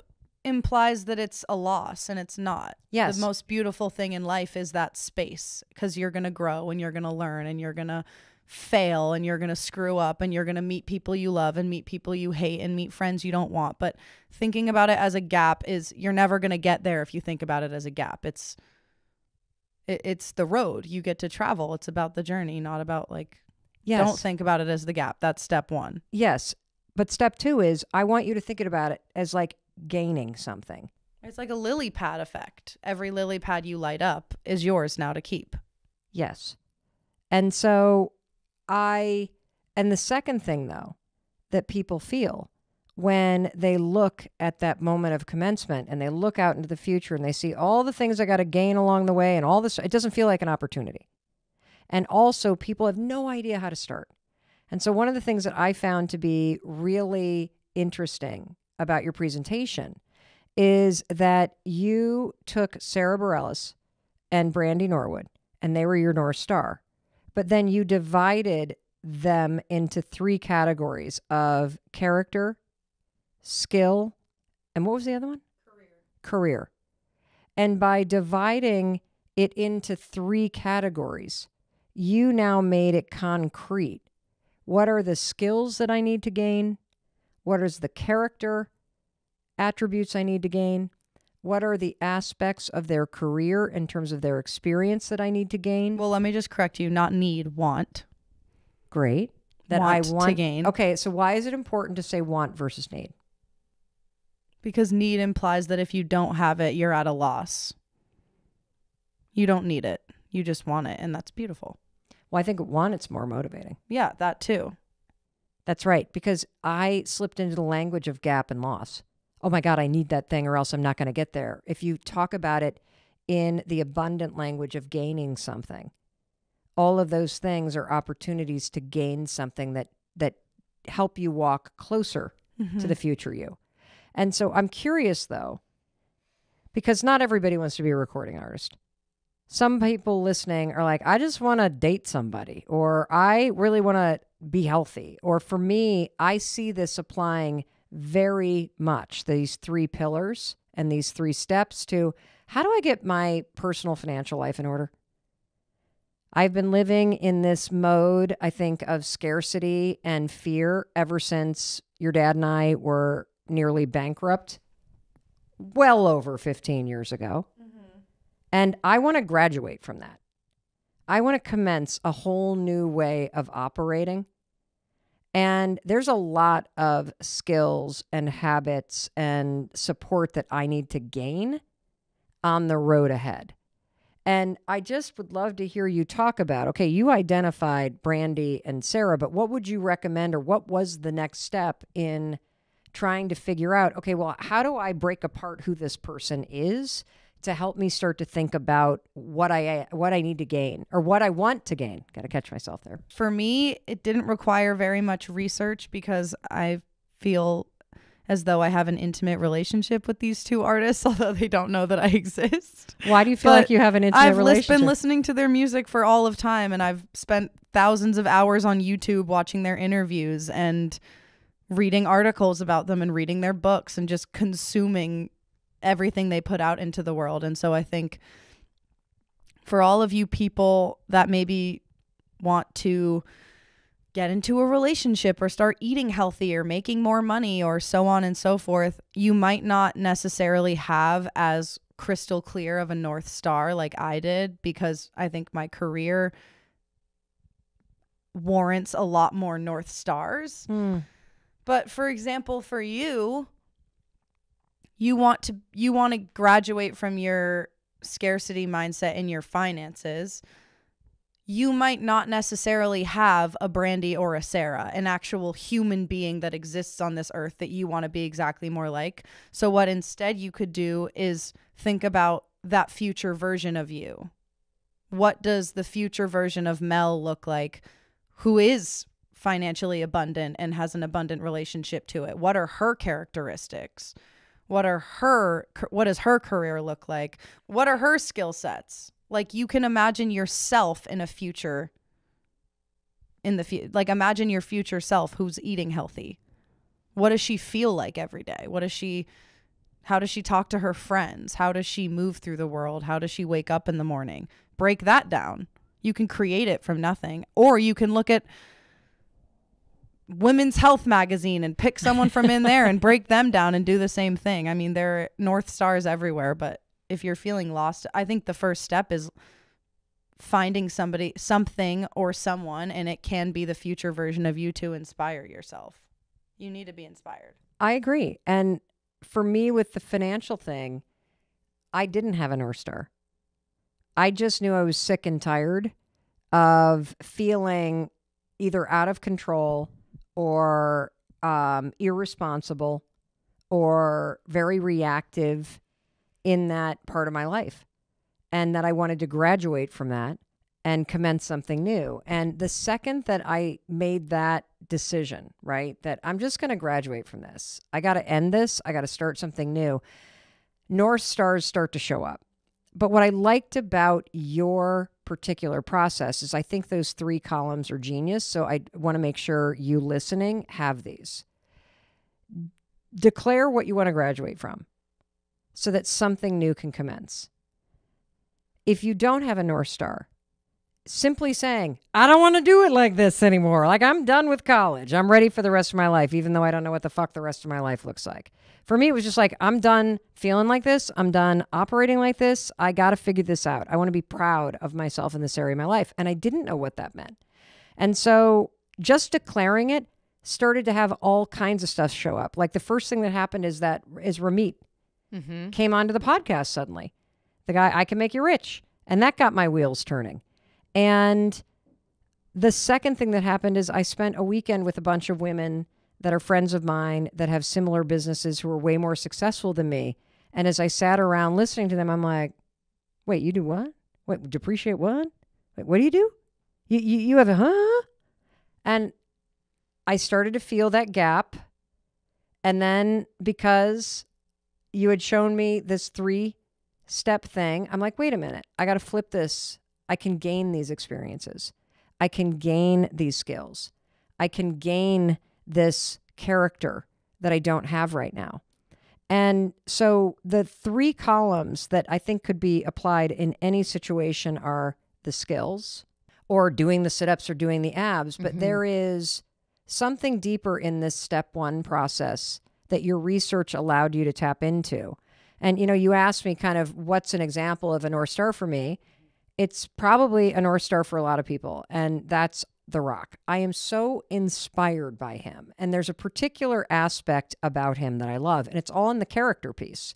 implies that it's a loss, and it's not. Yes. The most beautiful thing in life is that space, because you're going to grow and you're going to learn and you're going to fail and you're going to screw up and you're going to meet people you love and meet people you hate and meet friends you don't want. But thinking about it as a gap is, you're never going to get there if you think about it as a gap. It's it, it's the road you get to travel. It's about the journey, not about like, yes. Don't think about it as the gap. That's step one. Yes. But step two is, I want you to think about it as like gaining something. It's like a lily pad effect. Every lily pad you light up is yours now to keep. Yes. And so I, and the second thing though, that people feel when they look at that moment of commencement and they look out into the future and they see all the things I got to gain along the way and all this, it doesn't feel like an opportunity. And also people have no idea how to start. And so one of the things that I found to be really interesting about your presentation is that you took Sarah Bareilles and Brandy Norwood, and they were your North Star, but then you divided them into three categories of character, skill, and what was the other one? Career. Career. And by dividing it into three categories, you now made it concrete. What are the skills that I need to gain? What is the character attributes I need to gain? What are the aspects of their career in terms of their experience that I need to gain? Well, let me just correct you. Not need, want. Great. That want I want to gain. Okay, so why is it important to say want versus need? Because need implies that if you don't have it, you're at a loss. You don't need it. You just want it, and that's beautiful. Well, I think at one, it's more motivating. Yeah, that too. That's right, because I slipped into the language of gap and loss. Oh my God, I need that thing or else I'm not going to get there. If you talk about it in the abundant language of gaining something, all of those things are opportunities to gain something that that help you walk closer mm-hmm. to the future you. And so I'm curious though, because not everybody wants to be a recording artist. Some people listening are like, I just want to date somebody, or I really want to be healthy. Or for me, I see this applying very much, these three pillars and these three steps to how do I get my personal financial life in order? I've been living in this mode, I think, of scarcity and fear ever since your dad and I were nearly bankrupt well over fifteen years ago. Mm-hmm. And I want to graduate from that. I want to commence a whole new way of operating. And there's a lot of skills and habits and support that I need to gain on the road ahead. And I just would love to hear you talk about, okay, you identified Brandy and Sarah, but what would you recommend, or what was the next step in trying to figure out, okay, well, how do I break apart who this person is to help me start to think about what I what I need to gain or what I want to gain. Got to catch myself there. For me, it didn't require very much research because I feel as though I have an intimate relationship with these two artists, although they don't know that I exist. Why do you feel but like you have an intimate I've relationship? I've been listening to their music for all of time, and I've spent thousands of hours on YouTube watching their interviews and reading articles about them and reading their books and just consuming everything they put out into the world. And so I think for all of you people that maybe want to get into a relationship or start eating healthy or making more money or so on and so forth, you might not necessarily have as crystal clear of a North Star like I did, because I think my career warrants a lot more North Stars. Mm. But for example, for you, You want to you want to graduate from your scarcity mindset in your finances. You might not necessarily have a Brandy or a Sarah, an actual human being that exists on this earth that you want to be exactly more like. So what instead you could do is think about that future version of you. What does the future version of Mel look like, who is financially abundant and has an abundant relationship to it? What are her characteristics? What are her, what does her career look like? What are her skill sets? Like, you can imagine yourself in a future, in the future, like imagine your future self who's eating healthy. What does she feel like every day? What does she, how does she talk to her friends? How does she move through the world? How does she wake up in the morning? Break that down. You can create it from nothing, or you can look at Women's Health magazine and pick someone from in there and break them down and do the same thing. I mean, there are North Stars everywhere, but if you're feeling lost, I think the first step is finding somebody, something or someone, and it can be the future version of you, to inspire yourself. You need to be inspired. I agree. And for me with the financial thing, I didn't have a North Star. I just knew I was sick and tired of feeling either out of control or um, irresponsible or very reactive in that part of my life, and that I wanted to graduate from that and commence something new. And the second that I made that decision, right, that I'm just going to graduate from this, I got to end this, I got to start something new, North Stars start to show up. But what I liked about your particular process is I think those three columns are genius. So I want to make sure you listening have these. Declare what you want to graduate from so that something new can commence. If you don't have a North Star, simply saying, I don't want to do it like this anymore. Like, I'm done with college. I'm ready for the rest of my life, even though I don't know what the fuck the rest of my life looks like. For me, it was just like, I'm done feeling like this. I'm done operating like this. I got to figure this out. I want to be proud of myself in this area of my life. And I didn't know what that meant. And so just declaring it started to have all kinds of stuff show up. Like, the first thing that happened is that is Ramit mm-hmm. came onto the podcast suddenly. The guy, I Can Make You Rich. And that got my wheels turning. And the second thing that happened is I spent a weekend with a bunch of women that are friends of mine that have similar businesses who are way more successful than me. And as I sat around listening to them, I'm like, wait, you do what? Wait, depreciate what? Wait, what do you do? You, you, you have a, huh? And I started to feel that gap. And then because you had shown me this three-step thing, I'm like, wait a minute, I got to flip this. I can gain these experiences. I can gain these skills. I can gain this character that I don't have right now. And so the three columns that I think could be applied in any situation are the skills, or doing the sit-ups, or doing the abs. But mm-hmm. there is something deeper in this step one process that your research allowed you to tap into. And, you know, you asked me kind of what's an example of a North Star for me. It's probably a North Star for a lot of people, and that's The Rock. I am so inspired by him, and there's a particular aspect about him that I love, and it's all in the character piece.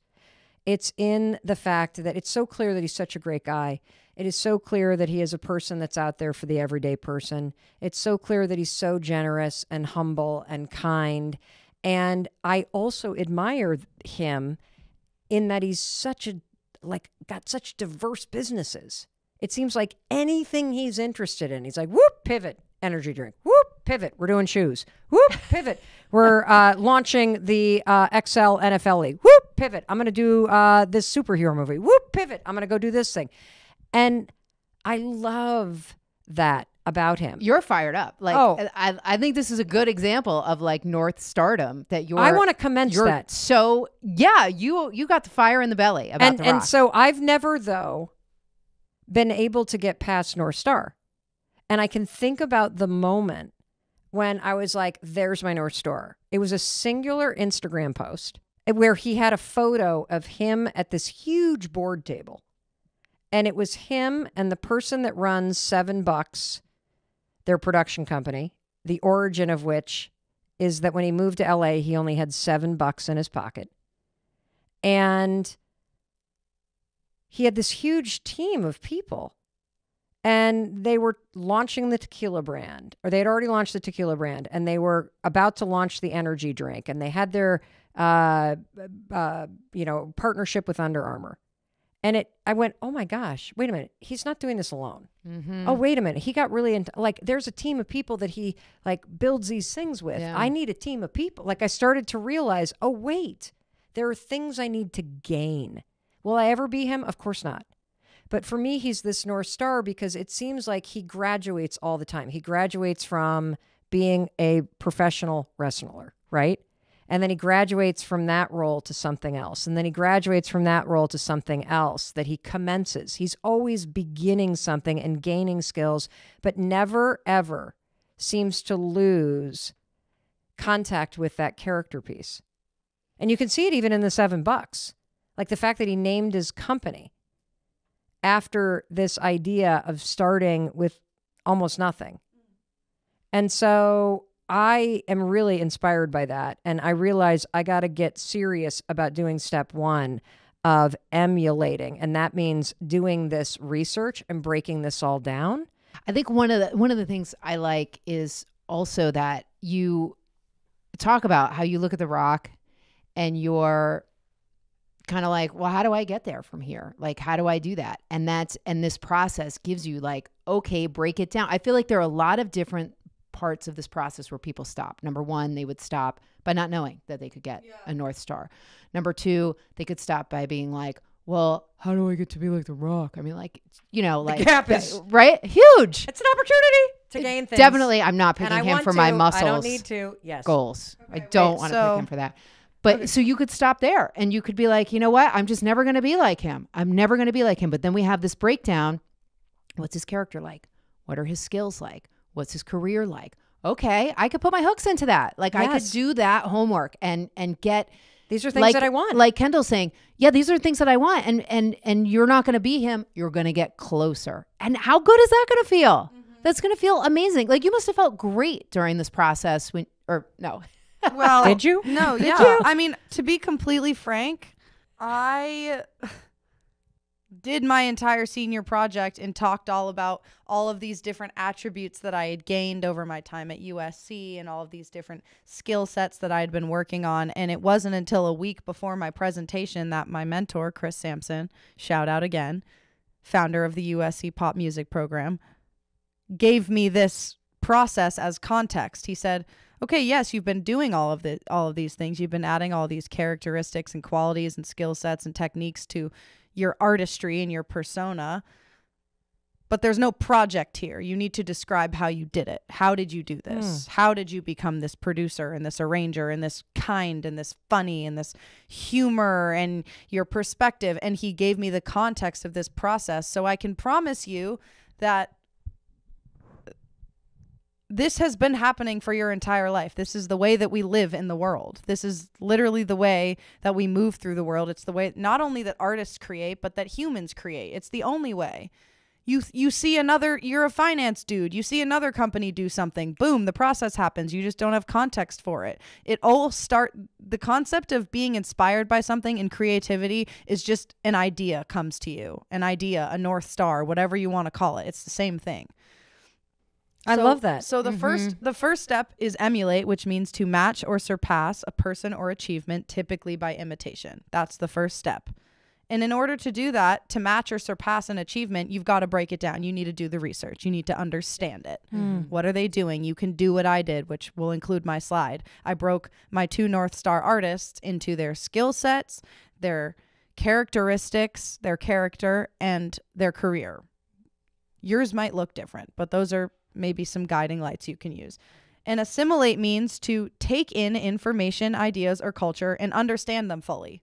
It's in the fact that it's so clear that he's such a great guy. It is so clear that he is a person that's out there for the everyday person. It's so clear that he's so generous and humble and kind, and I also admire him in that he's such a, like, got such diverse businesses. It seems like anything he's interested in, he's like, whoop, pivot, energy drink. Whoop, pivot, we're doing shoes. Whoop, pivot, we're uh, launching the uh, X L N F L League. Whoop, pivot, I'm going to do uh, this superhero movie. Whoop, pivot, I'm going to go do this thing. And I love that about him. You're fired up. Like, oh. I, I think this is a good example of, like, North Stardom that you're. I want to commence you're that. So yeah, you you got the fire in the belly about and, The Rock. And so I've never though. been able to get past North Star. And I can think about the moment when I was like, there's my North Star. It was a singular Instagram post where he had a photo of him at this huge board table. And it was him and the person that runs Seven Bucks, their production company, the origin of which is that when he moved to L A, he only had seven bucks in his pocket. And he had this huge team of people, and they were launching the tequila brand, or they had already launched the tequila brand, and they were about to launch the energy drink, and they had their, uh, uh, you know, partnership with Under Armour. And it, I went, oh my gosh, wait a minute. He's not doing this alone. Mm-hmm. Oh, wait a minute. He got really into, like, there's a team of people that he, like, builds these things with. Yeah. I need a team of people. Like, I started to realize, oh, wait, there are things I need to gain. Will I ever be him? Of course not. But for me, he's this North Star because it seems like he graduates all the time. He graduates from being a professional wrestler, right? And then he graduates from that role to something else. And then he graduates from that role to something else that he commences. He's always beginning something and gaining skills, but never, ever seems to lose contact with that character piece. And you can see it even in the Seven Bucks. Like, the fact that he named his company after this idea of starting with almost nothing. And so I am really inspired by that. And I realize I got to get serious about doing step one of emulating. And that means doing this research and breaking this all down. I think one of the, one of the things I like is also that you talk about how you look at The Rock and your kind of like, well, how do I get there from here? Like, how do I do that? And that's, and this process gives you, like, okay, break it down. I feel like there are a lot of different parts of this process where people stop. Number one, they would stop by not knowing that they could get yeah. a North Star. Number two, they could stop by being like, well, how do I get to be like The Rock? I mean, like, you know, like, the gap is, right? Huge. It's an opportunity to gain things. Definitely. I'm not picking him for to, my muscles. I don't need to. Yes. Goals. Okay, I don't right. want to so, pick him for that. But okay. so you could stop there and you could be like, you know what? I'm just never going to be like him. I'm never going to be like him. But then we have this breakdown. What's his character like? What are his skills like? What's his career like? Okay, I could put my hooks into that. Like yes. I could do that homework and and get these are things like, that I want. Like Kendall's saying, yeah, these are things that I want. And and and you're not going to be him. You're going to get closer. And how good is that going to feel? Mm-hmm. That's going to feel amazing. Like you must have felt great during this process when or no. Well, did you? No, did yeah. you? I mean, to be completely frank, I did my entire senior project and talked all about all of these different attributes that I had gained over my time at U S C and all of these different skill sets that I had been working on. And it wasn't until a week before my presentation that my mentor, Chris Sampson, shout out again, founder of the U S C pop music program, gave me this process as context. He said, okay, yes, you've been doing all of the all of these things. You've been adding all these characteristics and qualities and skill sets and techniques to your artistry and your persona, but there's no project here. You need to describe how you did it. How did you do this? Mm. How did you become this producer and this arranger and this kind and this funny and this humor and your perspective? And he gave me the context of this process. So I can promise you that this has been happening for your entire life. This is the way that we live in the world. This is literally the way that we move through the world. It's the way not only that artists create, but that humans create. It's the only way. You you see another, you're a finance dude. You see another company do something. Boom, the process happens. You just don't have context for it. It all start, the concept of being inspired by something and creativity is just an idea comes to you. An idea, a North Star, whatever you want to call it. It's the same thing. I so, love that. So the mm-hmm. first the first step is emulate, which means to match or surpass a person or achievement, typically by imitation. That's the first step. And in order to do that, to match or surpass an achievement, you've got to break it down. You need to do the research. You need to understand it. Mm. What are they doing? You can do what I did, which will include my slide. I broke my two North Star artists into their skill sets, their characteristics, their character, and their career. Yours might look different, but those are maybe some guiding lights you can use. And assimilate means to take in information, ideas, or culture and understand them fully.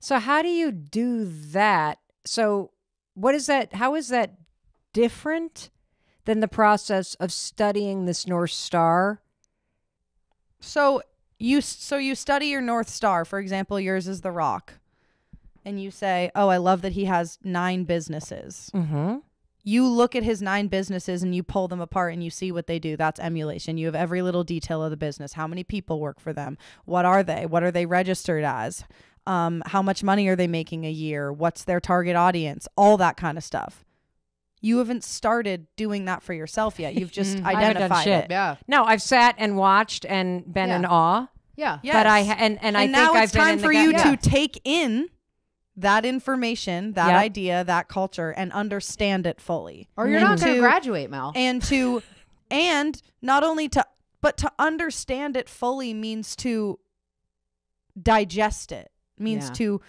So how do you do that? So what is that? How is that different than the process of studying this North Star? So you, so you study your North Star. For example, yours is The Rock. And you say, oh, I love that he has nine businesses. Mm-hmm. You look at his nine businesses and you pull them apart and you see what they do. That's emulation. You have every little detail of the business. How many people work for them? What are they? What are they registered as? Um, how much money are they making a year? What's their target audience? All that kind of stuff. You haven't started doing that for yourself yet. You've just identified it. Yeah. No, I've sat and watched and been yeah. in awe. Yeah. Yes. But I, and, and, and I think I've been in the gap. And now it's time for you yeah. to take in that information, that yep. idea, that culture, and understand it fully. Or you're not going to graduate, Mel. And to, and not only to, but to understand it fully means to digest it, means yeah. to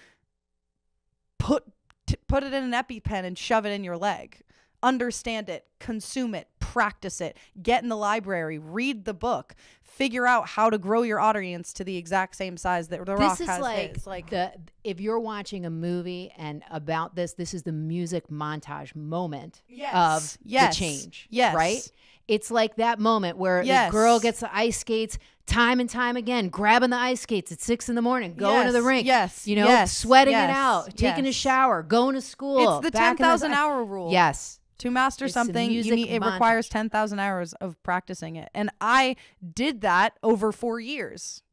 put, to put it in an EpiPen and shove it in your leg. Understand it, consume it, practice it, get in the library, read the book, figure out how to grow your audience to the exact same size that The Rock has. This is like, like the, if you're watching a movie and about this, this is the music montage moment yes, of yes, the change, yes. right? It's like that moment where yes. the girl gets the ice skates time and time again, grabbing the ice skates at six in the morning, going yes, to the rink, yes, you know, yes, sweating yes, it out, taking yes. a shower, going to school. It's the ten thousand hour rule. Yes. To master it's something, you need, it requires ten thousand hours of practicing it. And I did that over four years.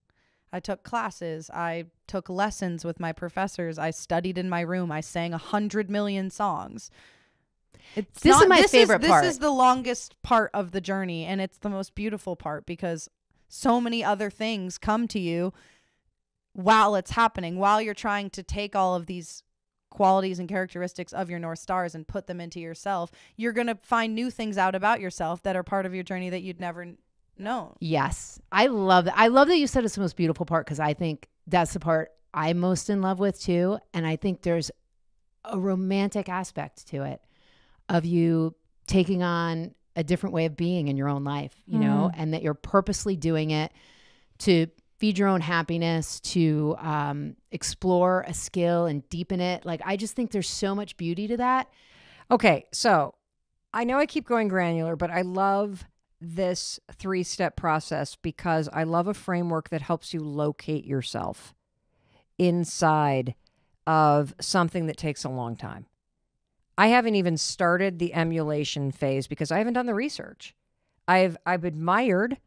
I took classes. I took lessons with my professors. I studied in my room. I sang one hundred million songs. It's this not, is my this favorite is, part. This is the longest part of the journey, and it's the most beautiful part because so many other things come to you while it's happening, while you're trying to take all of these qualities and characteristics of your North Stars and put them into yourself. You're going to find new things out about yourself that are part of your journey that you'd never No. Yes. I love that. I love that you said it's the most beautiful part, because I think that's the part I'm most in love with too. And I think there's a romantic aspect to it of you taking on a different way of being in your own life, you mm-hmm. know, and that you're purposely doing it to feed your own happiness, to um, explore a skill and deepen it. Like, I just think there's so much beauty to that. Okay. So I know I keep going granular, but I love this three-step process because I love a framework that helps you locate yourself inside of something that takes a long time. I haven't even started the emulation phase because I haven't done the research. I've I've admired,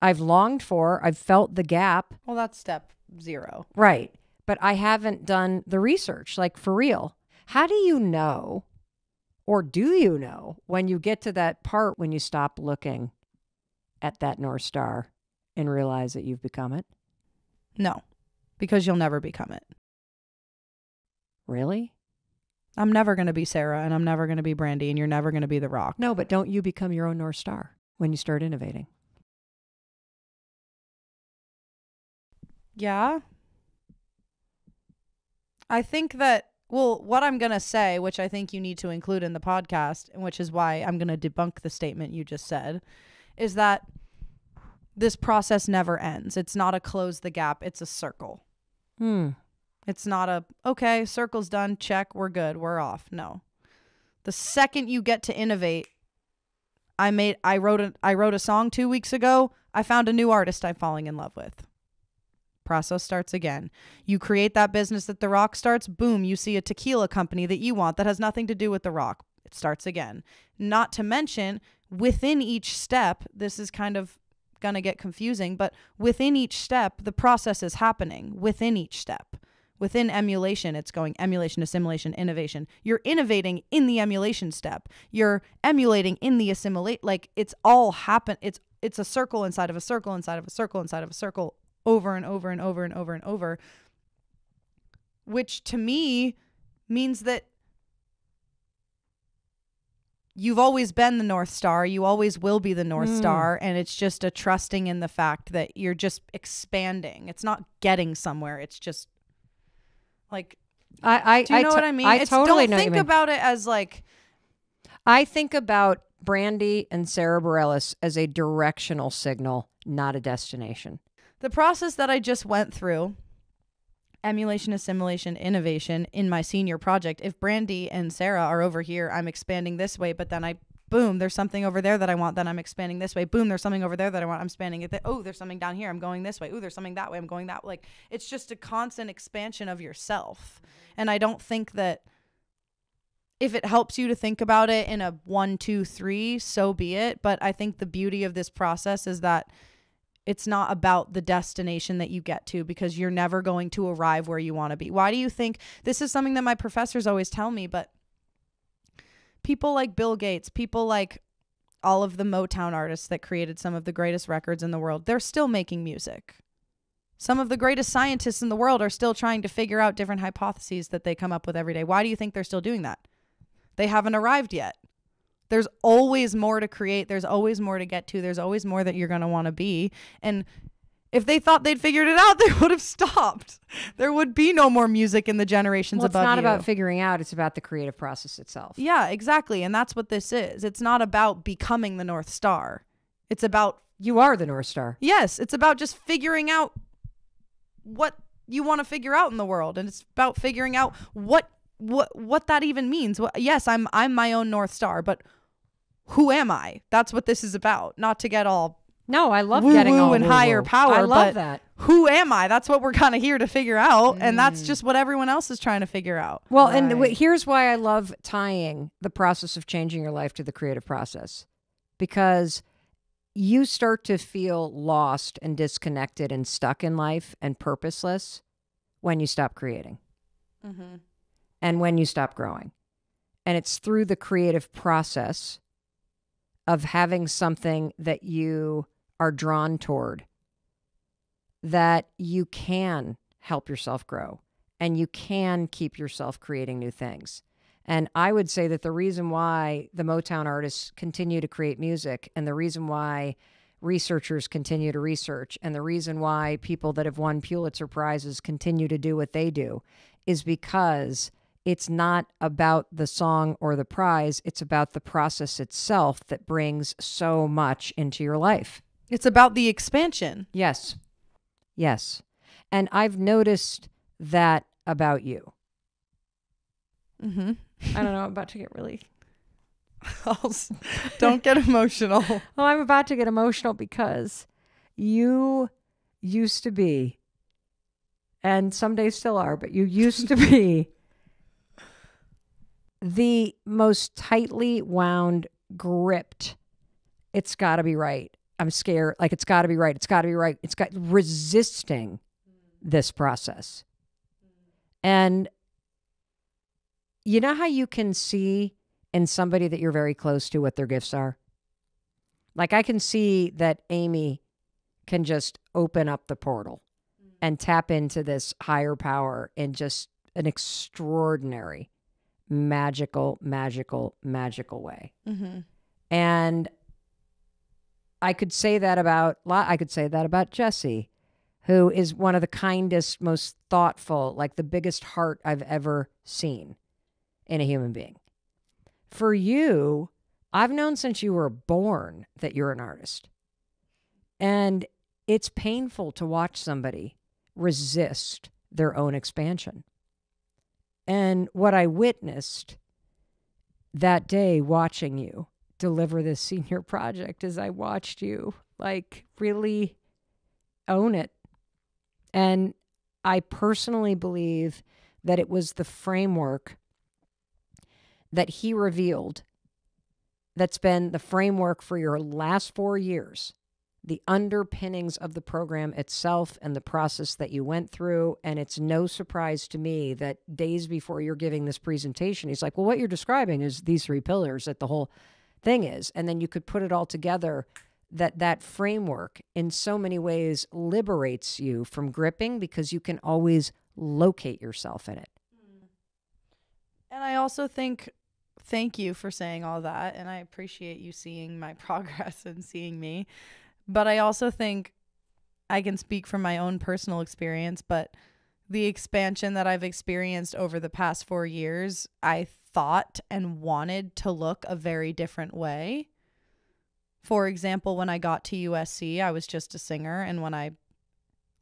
I've longed for, I've felt the gap. Well, that's step zero. Right. But I haven't done the research, like for real. How do you know? Or do you know when you get to that part when you stop looking at that North Star and realize that you've become it? No, because you'll never become it. Really? I'm never going to be Sarah, and I'm never going to be Brandy, and you're never going to be The Rock. No, but don't you become your own North Star when you start innovating? Yeah. I think that Well, what I'm going to say, which I think you need to include in the podcast, and which is why I'm going to debunk the statement you just said, is that this process never ends. It's not a close the gap. It's a circle. Hmm. It's not a, okay, circle's done. Check. We're good. We're off. No. The second you get to innovate, I made, I wrote a, I wrote a song two weeks ago. I found a new artist I'm falling in love with. Process starts again. You create that business that The Rock starts. Boom, you see a tequila company that you want that has nothing to do with The Rock. It starts again. Not to mention, within each step, this is kind of going to get confusing, but within each step, the process is happening within each step. Within emulation, it's going emulation, assimilation, innovation. You're innovating in the emulation step. You're emulating in the assimilate. Like, it's all happen. It's, it's a circle inside of a circle inside of a circle inside of a circle, over and over and over and over and over, which to me means that you've always been the North Star. You always will be the North mm. Star. And it's just a trusting in the fact that you're just expanding. It's not getting somewhere. It's just like, I, I do you I know what I mean? I it's, totally don't know think about it as like, I think about Brandy and Sarah Bareilles as a directional signal, not a destination. The process that I just went through, emulation, assimilation, innovation in my senior project, if Brandy and Sarah are over here, I'm expanding this way, but then I, boom, there's something over there that I want, then I'm expanding this way. Boom, there's something over there that I want, I'm expanding it. Oh, there's something down here, I'm going this way. Oh, there's something that way, I'm going that way. Like, it's just a constant expansion of yourself. And I don't think that if it helps you to think about it in a one, two, three, so be it. But I think the beauty of this process is that it's not about the destination that you get to, because you're never going to arrive where you want to be. Why do you think this is something that my professors always tell me, but people like Bill Gates, people like all of the Motown artists that created some of the greatest records in the world, they're still making music. Some of the greatest scientists in the world are still trying to figure out different hypotheses that they come up with every day. Why do you think they're still doing that? They haven't arrived yet. There's always more to create. There's always more to get to. There's always more that you're going to want to be. And if they thought they'd figured it out, they would have stopped. There would be no more music in the generations well, above you. It's not about figuring out. It's about the creative process itself. Yeah, exactly. And that's what this is. It's not about becoming the North Star. It's about... You are the North Star. Yes. It's about just figuring out what you want to figure out in the world. And it's about figuring out what what, what that even means. What, yes, I'm, I'm my own North Star, but... Who am I? That's what this is about. Not to get all no, I love woo-woo getting all and woo-woo. Higher power. I love but that. Who am I? That's what we're kind of here to figure out, mm. and that's just what everyone else is trying to figure out. Well, right. and here's why I love tying the process of changing your life to the creative process, because you start to feel lost and disconnected and stuck in life and purposeless when you stop creating, mm-hmm. and when you stop growing, and it's through the creative process of having something that you are drawn toward, that you can help yourself grow and you can keep yourself creating new things. And I would say that the reason why the Motown artists continue to create music and the reason why researchers continue to research, and the reason why people that have won Pulitzer Prizes continue to do what they do is because it's not about the song or the prize. It's about the process itself that brings so much into your life. It's about the expansion. Yes. Yes. And I've noticed that about you. Mm-hmm. I don't know. I'm about to get really... Don't get emotional. Well, I'm about to get emotional because you used to be, and some days still are, but you used to be the most tightly wound, gripped. It's got to be right. I'm scared. Like, it's got to be right. It's got to be right. It's got resisting this process. And you know how you can see in somebody that you're very close to what their gifts are? Like, I can see that Amy can just open up the portal and tap into this higher power in just an extraordinary, magical, magical, magical way. Mm-hmm. And I could say that about, I could say that about Jessie, who is one of the kindest, most thoughtful, like the biggest heart I've ever seen in a human being. For you, I've known since you were born that you're an artist. And it's painful to watch somebody resist their own expansion. And what I witnessed that day watching you deliver this senior project is I watched you, like, really own it. And I personally believe that it was the framework that he revealed that's been the framework for your last four years, the underpinnings of the program itself and the process that you went through. And it's no surprise to me that days before you're giving this presentation, he's like, well, what you're describing is these three pillars that the whole thing is. And then you could put it all together, that that framework in so many ways liberates you from gripping because you can always locate yourself in it. And I also think... Thank you for saying all that, and I appreciate you seeing my progress and seeing me. But I also think I can speak from my own personal experience, but the expansion that I've experienced over the past four years, I thought and wanted to look a very different way. For example, when I got to U S C, I was just a singer, and when I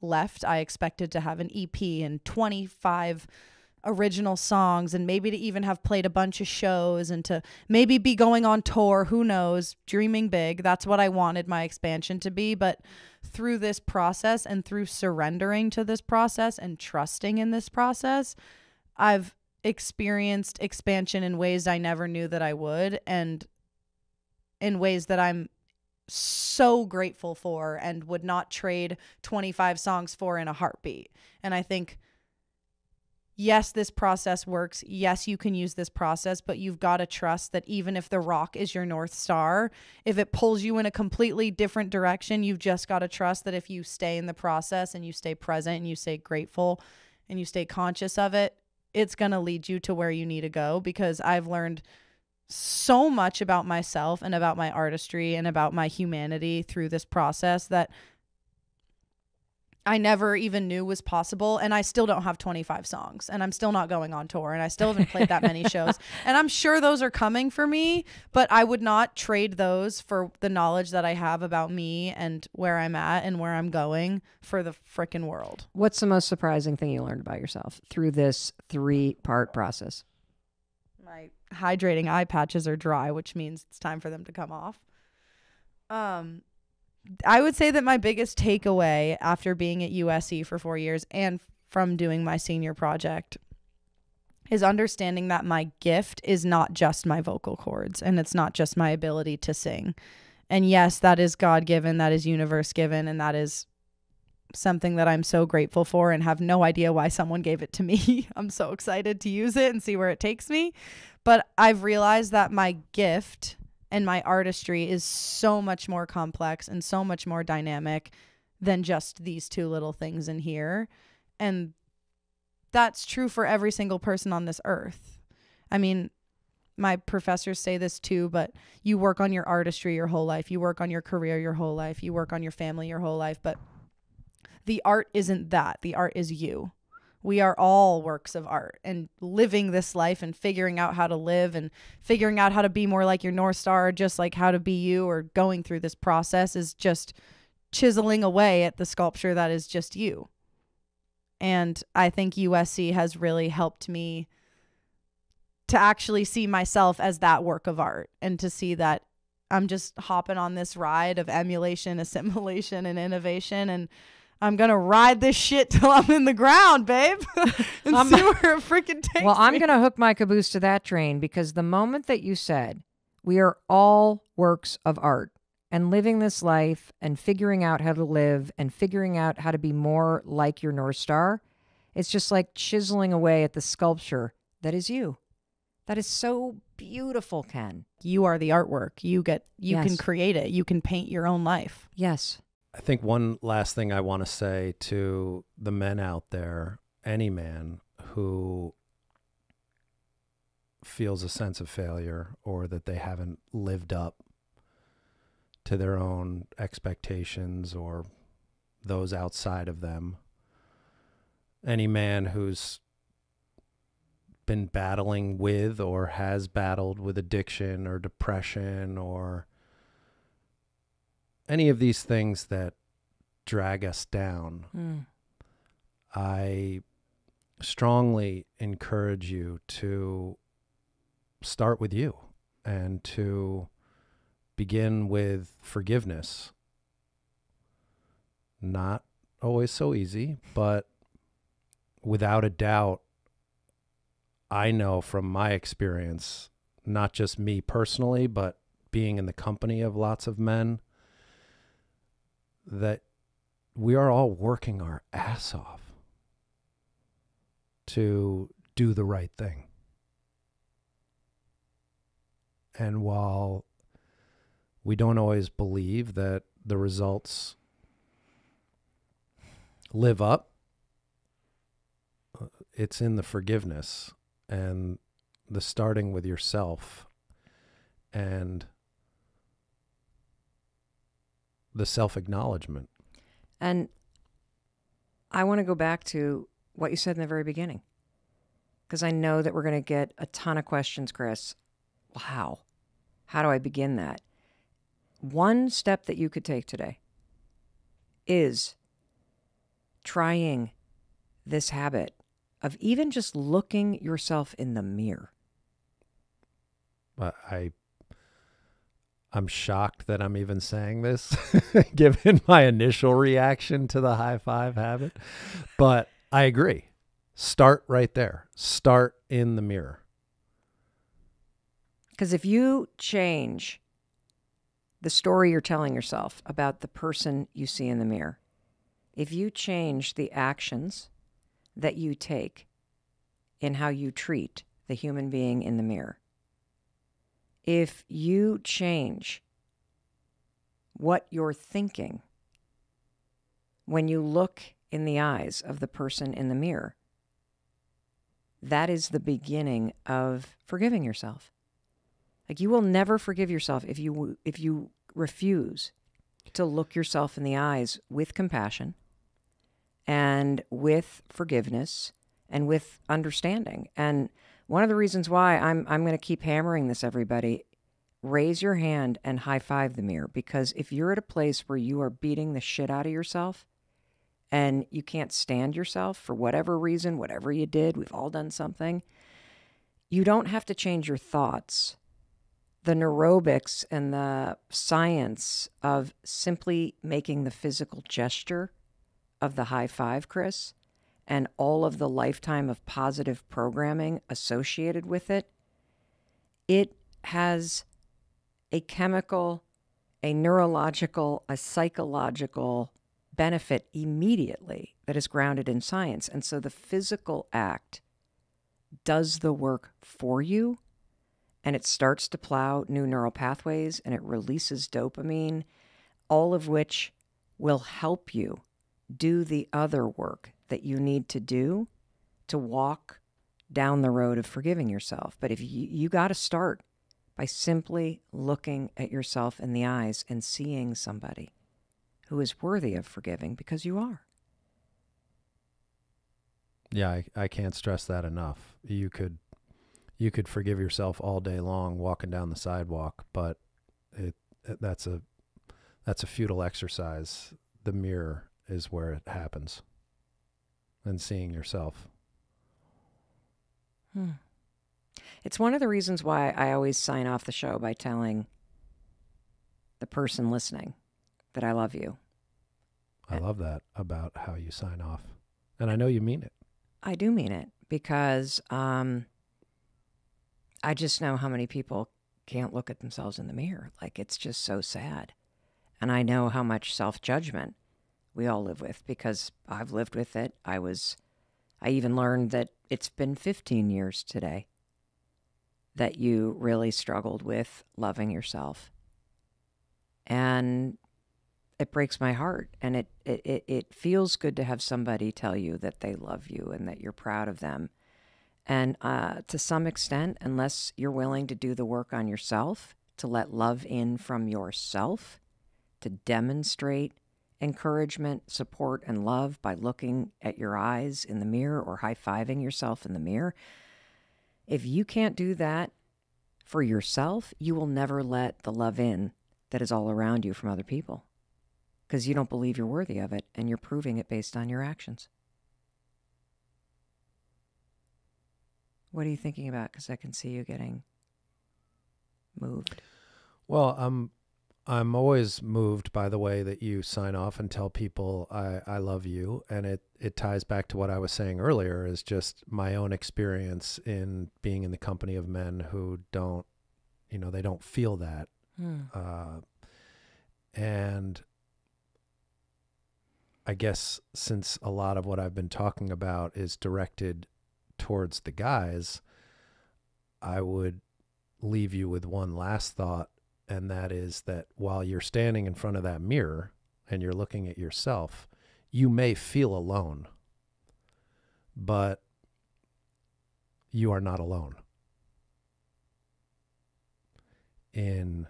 left, I expected to have an E P and twenty-five original songs, and maybe to even have played a bunch of shows, and to maybe be going on tour, who knows, dreaming big. That's what I wanted my expansion to be. But through this process, and through surrendering to this process and trusting in this process, I've experienced expansion in ways I never knew that I would, and in ways that I'm so grateful for and would not trade twenty-five songs for in a heartbeat. And I think, yes, this process works. Yes, you can use this process, but you've got to trust that even if The Rock is your North Star, if it pulls you in a completely different direction, you've just got to trust that if you stay in the process and you stay present and you stay grateful and you stay conscious of it, it's going to lead you to where you need to go. Because I've learned so much about myself and about my artistry and about my humanity through this process that I never even knew was possible. And I still don't have twenty-five songs, and I'm still not going on tour, and I still haven't played that many shows. And I'm sure those are coming for me, but I would not trade those for the knowledge that I have about me and where I'm at and where I'm going for the frickin' world. What's the most surprising thing you learned about yourself through this three-part process? My hydrating eye patches are dry, which means it's time for them to come off. Um... I would say that my biggest takeaway after being at U S C for four years and from doing my senior project is understanding that my gift is not just my vocal cords, and it's not just my ability to sing. And yes, that is God-given, that is universe-given, and that is something that I'm so grateful for and have no idea why someone gave it to me. I'm so excited to use it and see where it takes me. But I've realized that my gift and my artistry is so much more complex and so much more dynamic than just these two little things in here. And that's true for every single person on this earth. I mean, my professors say this too, but you work on your artistry your whole life. You work on your career your whole life. You work on your family your whole life. But the art isn't that. The art is you. We are all works of art, and living this life and figuring out how to live and figuring out how to be more like your North Star, just like how to be you, or going through this process is just chiseling away at the sculpture that is just you. And I think U S C has really helped me to actually see myself as that work of art, and to see that I'm just hopping on this ride of emulation, assimilation, and innovation, and I'm going to ride this shit till I'm in the ground, babe, and um, see where it freaking takes Well, I'm going to hook my caboose to that train, because the moment that you said we are all works of art, and living this life and figuring out how to live and figuring out how to be more like your North Star, it's just like chiseling away at the sculpture that is you. That is so beautiful, Ken. You are the artwork. You get, you yes. can create it. You can paint your own life. Yes. I think one last thing I want to say to the men out there, any man who feels a sense of failure or that they haven't lived up to their own expectations or those outside of them, any man who's been battling with or has battled with addiction or depression or any of these things that drag us down, mm. I strongly encourage you to start with you and to begin with forgiveness. Not always so easy, but without a doubt, I know from my experience, not just me personally, but being in the company of lots of men, that we are all working our ass off to do the right thing. And while we don't always believe that the results live up, it's in the forgiveness and the starting with yourself and the self-acknowledgement. And I want to go back to what you said in the very beginning, because I know that we're going to get a ton of questions, Chris. Wow. How do I begin that? One step that you could take today is trying this habit of even just looking yourself in the mirror. Uh, I... I'm shocked that I'm even saying this, given my initial reaction to the high five habit. But I agree. Start right there. Start in the mirror. Because if you change the story you're telling yourself about the person you see in the mirror, if you change the actions that you take in how you treat the human being in the mirror, if you change what you're thinking when you look in the eyes of the person in the mirror, that is the beginning of forgiving yourself. Like, you will never forgive yourself if you, if you refuse to look yourself in the eyes with compassion and with forgiveness and with understanding. And one of the reasons why I'm, I'm going to keep hammering this, everybody, raise your hand and high five the mirror, because if you're at a place where you are beating the shit out of yourself and you can't stand yourself for whatever reason, whatever you did, we've all done something, you don't have to change your thoughts. The neurobics and the science of simply making the physical gesture of the high five, Chris, and all of the lifetime of positive programming associated with it, it has a chemical, a neurological, a psychological benefit immediately that is grounded in science. And so the physical act does the work for you, and it starts to plow new neural pathways, and it releases dopamine, all of which will help you do the other work that you need to do to walk down the road of forgiving yourself. But if you, you got to start by simply looking at yourself in the eyes and seeing somebody who is worthy of forgiving, because you are. Yeah, I, I can't stress that enough. You could, you could forgive yourself all day long walking down the sidewalk, but it, it that's a that's a futile exercise. The mirror is where it happens, and seeing yourself. Hmm. It's one of the reasons why I always sign off the show by telling the person listening that I love you. I and love that about how you sign off. And I know you mean it. I do mean it, because um, I just know how many people can't look at themselves in the mirror. Like, it's just so sad. And I know how much self-judgment we all live with, because I've lived with it. I was, I even learned that it's been fifteen years today that you really struggled with loving yourself. And it breaks my heart, and it, it, it, it feels good to have somebody tell you that they love you and that you're proud of them. And uh, to some extent, unless you're willing to do the work on yourself, to let love in from yourself, to demonstrate encouragement, support, and love by looking at your eyes in the mirror or high-fiving yourself in the mirror. If you can't do that for yourself, you will never let the love in that is all around you from other people, because you don't believe you're worthy of it, and you're proving it based on your actions. What are you thinking about? Because I can see you getting moved. Well, I'm... I'm always moved by the way that you sign off and tell people I, I love you. And it, it ties back to what I was saying earlier, is just my own experience in being in the company of men who don't, you know, they don't feel that. Hmm. Uh, and I guess since a lot of what I've been talking about is directed towards the guys, I would leave you with one last thought. And that is that while you're standing in front of that mirror and you're looking at yourself, you may feel alone, but you are not alone in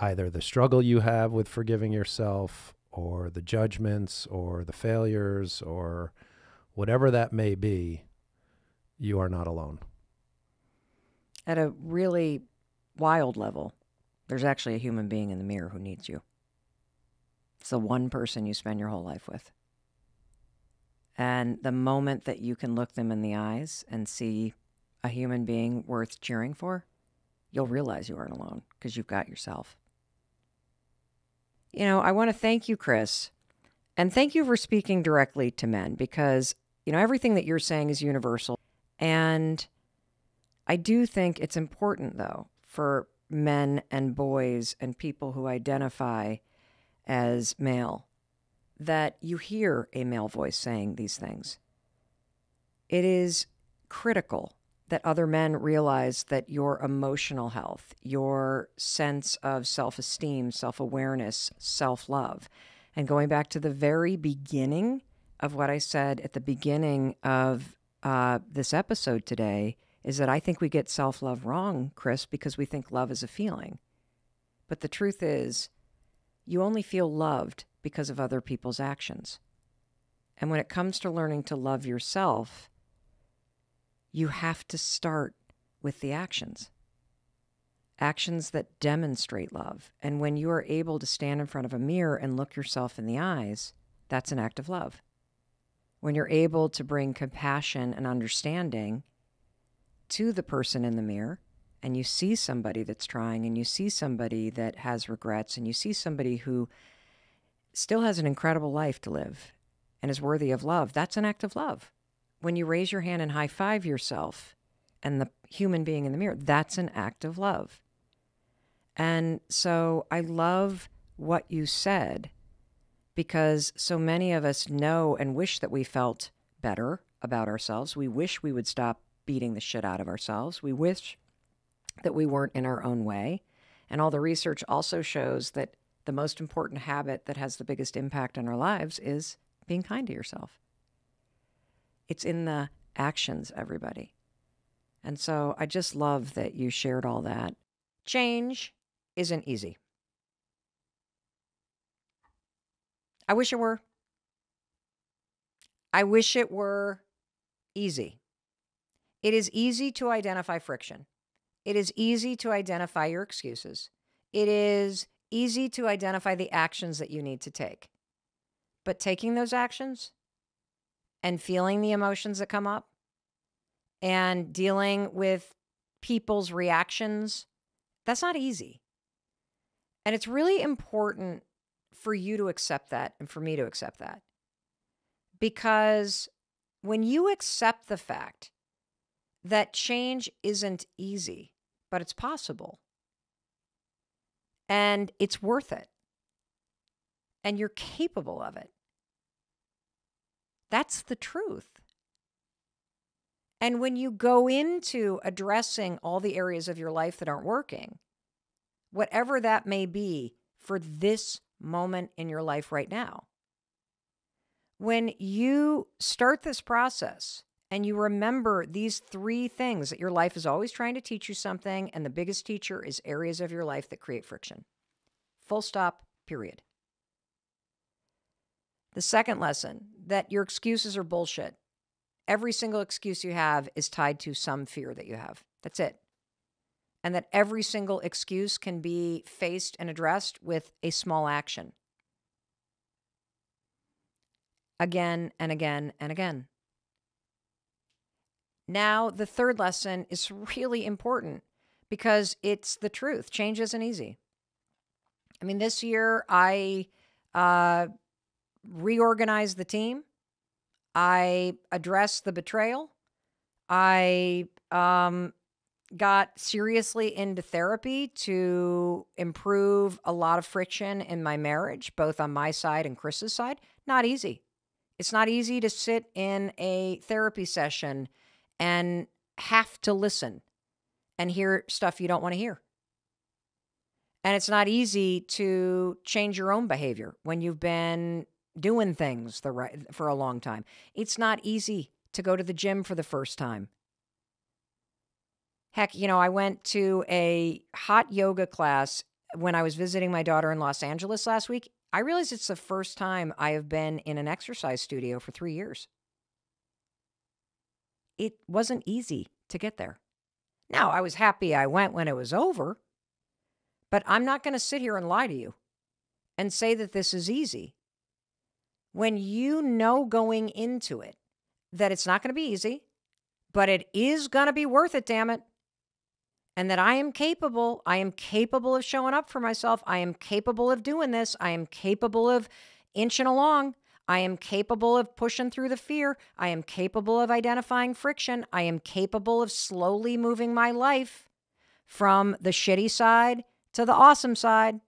either the struggle you have with forgiving yourself, or the judgments, or the failures, or whatever that may be. You are not alone. At a really wild level, there's actually a human being in the mirror who needs you. It's the one person you spend your whole life with. And the moment that you can look them in the eyes and see a human being worth cheering for, you'll realize you aren't alone, because you've got yourself. You know, I want to thank you, Chris, and thank you for speaking directly to men, because, you know, everything that you're saying is universal. And I do think it's important, though, for men and boys and people who identify as male, that you hear a male voice saying these things. It is critical that other men realize that your emotional health, your sense of self-esteem, self-awareness, self-love, and going back to the very beginning of what I said at the beginning of uh, this episode today, is that I think we get self-love wrong, Chris, because we think love is a feeling. But the truth is, you only feel loved because of other people's actions. And when it comes to learning to love yourself, you have to start with the actions. Actions that demonstrate love. And when you are able to stand in front of a mirror and look yourself in the eyes, that's an act of love. When you're able to bring compassion and understanding to the person in the mirror, and you see somebody that's trying, and you see somebody that has regrets, and you see somebody who still has an incredible life to live and is worthy of love, that's an act of love. When you raise your hand and high five yourself and the human being in the mirror, that's an act of love. And so I love what you said, because so many of us know and wish that we felt better about ourselves. We wish we would stop beating the shit out of ourselves. We wish that we weren't in our own way. And all the research also shows that the most important habit that has the biggest impact on our lives is being kind to yourself. It's in the actions, everybody. And so I just love that you shared all that. Change isn't easy. I wish it were. I wish it were easy. It is easy to identify friction. It is easy to identify your excuses. It is easy to identify the actions that you need to take. But taking those actions and feeling the emotions that come up and dealing with people's reactions, that's not easy. And it's really important for you to accept that and for me to accept that. Because when you accept the fact that change isn't easy, but it's possible, and it's worth it, and you're capable of it, that's the truth. And when you go into addressing all the areas of your life that aren't working, whatever that may be for this moment in your life right now, when you start this process and you remember these three things, that your life is always trying to teach you something, and the biggest teacher is areas of your life that create friction. Full stop, period. The second lesson, that your excuses are bullshit. Every single excuse you have is tied to some fear that you have. That's it. And that every single excuse can be faced and addressed with a small action. Again and again and again. Now, the third lesson is really important because it's the truth. Change isn't easy. I mean, this year I uh, reorganized the team. I addressed the betrayal. I um, got seriously into therapy to improve a lot of friction in my marriage, both on my side and Chris's side. Not easy. It's not easy to sit in a therapy session and have to listen and hear stuff you don't want to hear. And it's not easy to change your own behavior when you've been doing things the right, for a long time. It's not easy to go to the gym for the first time. Heck, you know, I went to a hot yoga class when I was visiting my daughter in Los Angeles last week. I realized it's the first time I have been in an exercise studio for three years. It wasn't easy to get there. Now, I was happy I went when it was over, but I'm not going to sit here and lie to you and say that this is easy. When you know going into it that it's not going to be easy, but it is going to be worth it, damn it, and that I am capable, I am capable of showing up for myself, I am capable of doing this, I am capable of inching along, I am capable of pushing through the fear. I am capable of identifying friction. I am capable of slowly moving my life from the shitty side to the awesome side.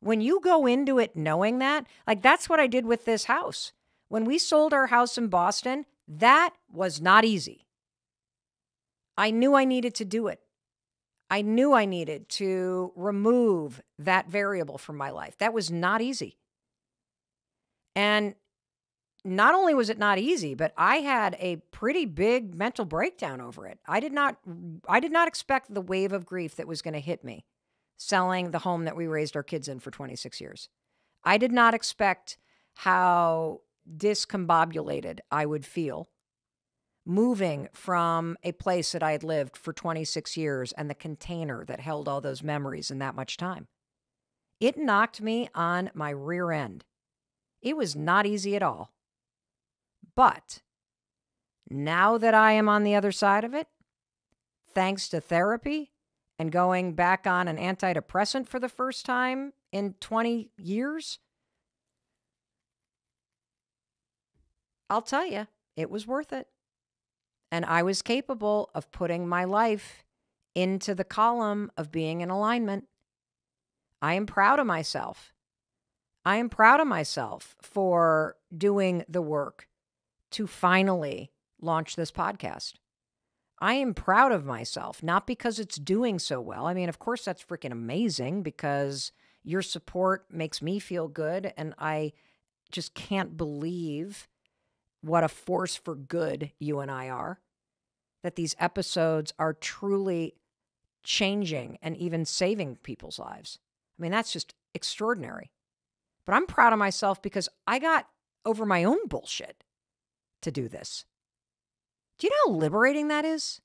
When you go into it knowing that, like that's what I did with this house. When we sold our house in Boston, that was not easy. I knew I needed to do it. I knew I needed to remove that variable from my life. That was not easy. And not only was it not easy, but I had a pretty big mental breakdown over it. I did not, I did not expect the wave of grief that was going to hit me selling the home that we raised our kids in for twenty-six years. I did not expect how discombobulated I would feel moving from a place that I had lived for twenty-six years and the container that held all those memories in that much time. It knocked me on my rear end. It was not easy at all. But now that I am on the other side of it, thanks to therapy and going back on an antidepressant for the first time in twenty years, I'll tell you, it was worth it. And I was capable of putting my life into the column of being in alignment. I am proud of myself. I am proud of myself for doing the work to finally launch this podcast. I am proud of myself, not because it's doing so well. I mean, of course, that's freaking amazing because your support makes me feel good, and I just can't believe what a force for good you and I are, that these episodes are truly changing and even saving people's lives. I mean, that's just extraordinary. But I'm proud of myself because I got over my own bullshit to do this. Do you know how liberating that is?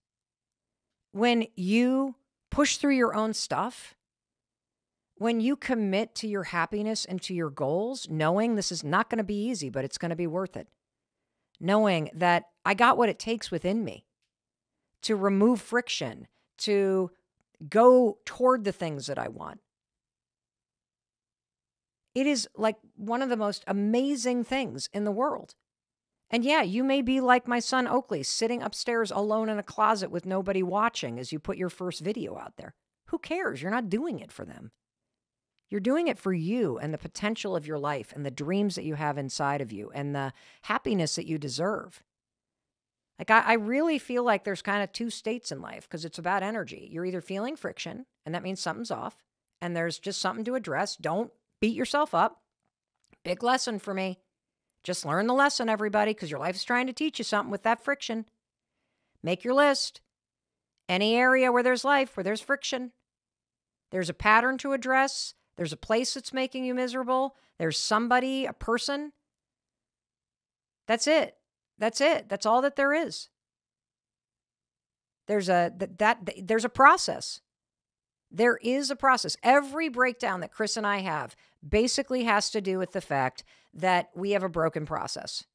When you push through your own stuff, when you commit to your happiness and to your goals, knowing this is not going to be easy, but it's going to be worth it. Knowing that I got what it takes within me to remove friction, to go toward the things that I want. It is like one of the most amazing things in the world. And yeah, you may be like my son Oakley, sitting upstairs alone in a closet with nobody watching as you put your first video out there. Who cares? You're not doing it for them. You're doing it for you and the potential of your life and the dreams that you have inside of you and the happiness that you deserve. Like, I, I really feel like there's kind of two states in life because it's about energy. You're either feeling friction, and that means something's off, and there's just something to address. Don't beat yourself up. Big lesson for me. Just learn the lesson, everybody, because your life's trying to teach you something with that friction. Make your list. Any area where there's life, where there's friction, there's a pattern to address. There's a place that's making you miserable. There's somebody, a person. That's it. That's it. That's all that there is. There's a that, that there's a process. There is a process. Every breakdown that Chris and I have basically has to do with the fact that we have a broken process.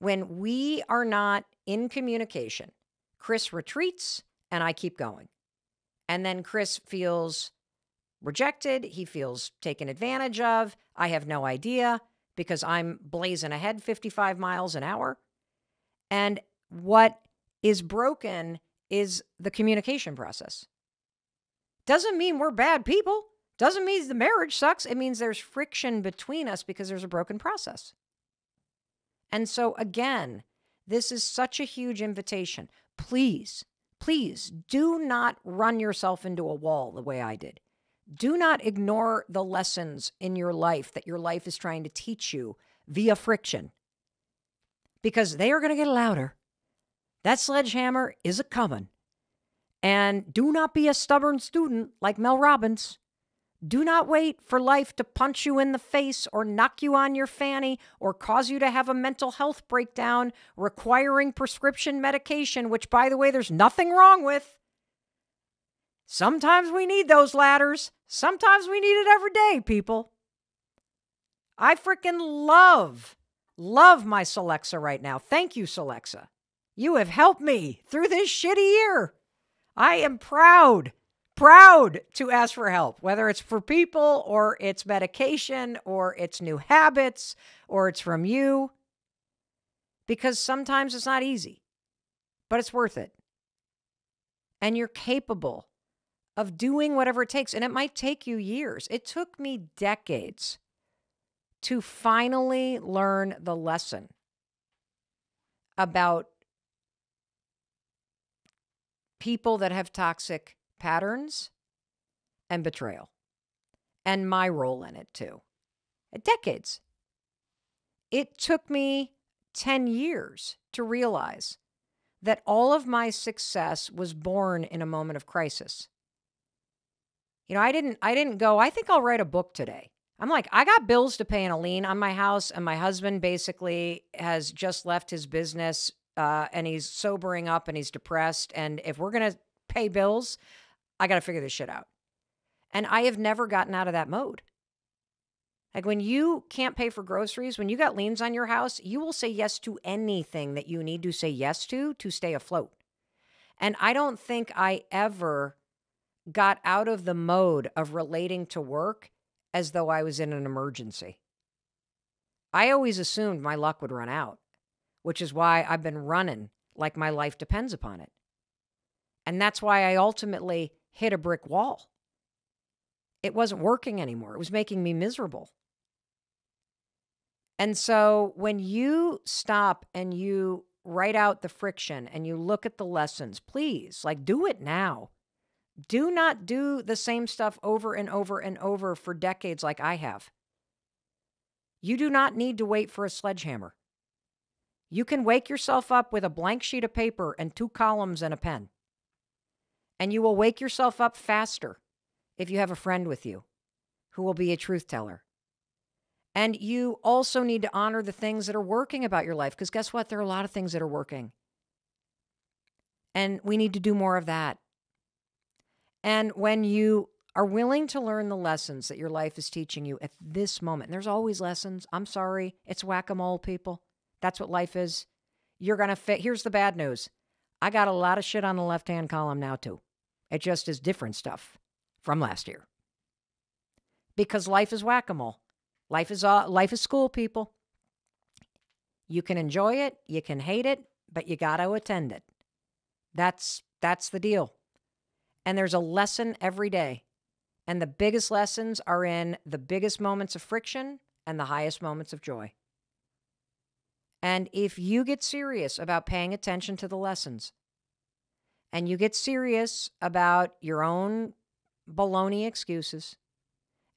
When we are not in communication, Chris retreats and I keep going. And then Chris feels rejected. He feels taken advantage of. I have no idea because I'm blazing ahead fifty-five miles an hour. And what is broken is the communication process. Doesn't mean we're bad people. Doesn't mean the marriage sucks. It means there's friction between us because there's a broken process. And so again, this is such a huge invitation. Please, please do not run yourself into a wall the way I did. Do not ignore the lessons in your life that your life is trying to teach you via friction, because they are going to get louder. That sledgehammer is a-coming. And do not be a stubborn student like Mel Robbins. Do not wait for life to punch you in the face or knock you on your fanny or cause you to have a mental health breakdown requiring prescription medication, which, by the way, there's nothing wrong with. Sometimes we need those ladders. Sometimes we need it every day, people. I freaking love, love my Celexa right now. Thank you, Celexa. You have helped me through this shitty year. I am proud, proud to ask for help, whether it's for people or it's medication or it's new habits or it's from you, because sometimes it's not easy, but it's worth it. And you're capable of doing whatever it takes. And it might take you years. It took me decades to finally learn the lesson about people that have toxic patterns and betrayal and my role in it too. Decades. It took me ten years to realize that all of my success was born in a moment of crisis. You know, I didn't I didn't go, I think I'll write a book today. I'm like, I got bills to pay and a lien on my house, and my husband basically has just left his business, uh, and he's sobering up and he's depressed. And if we're going to pay bills, I got to figure this shit out. And I have never gotten out of that mode. Like, when you can't pay for groceries, when you got liens on your house, you will say yes to anything that you need to say yes to to stay afloat. And I don't think I ever got out of the mode of relating to work as though I was in an emergency. I always assumed my luck would run out, which is why I've been running like my life depends upon it. And that's why I ultimately hit a brick wall. It wasn't working anymore. It was making me miserable. And so when you stop and you write out the friction and you look at the lessons, please, like, do it now. Do not do the same stuff over and over and over for decades like I have. You do not need to wait for a sledgehammer. You can wake yourself up with a blank sheet of paper and two columns and a pen. And you will wake yourself up faster if you have a friend with you who will be a truth teller. And you also need to honor the things that are working about your life, because guess what? There are a lot of things that are working. And we need to do more of that. And when you are willing to learn the lessons that your life is teaching you at this moment, and there's always lessons. I'm sorry. It's whack-a-mole, people. That's what life is. You're going to fit. Here's the bad news. I got a lot of shit on the left-hand column now, too. It just is different stuff from last year. Because life is whack-a-mole. Life is, uh, life is school, people. You can enjoy it. You can hate it. But you got to attend it. That's, that's the deal. And there's a lesson every day. And the biggest lessons are in the biggest moments of friction and the highest moments of joy. And if you get serious about paying attention to the lessons, and you get serious about your own baloney excuses,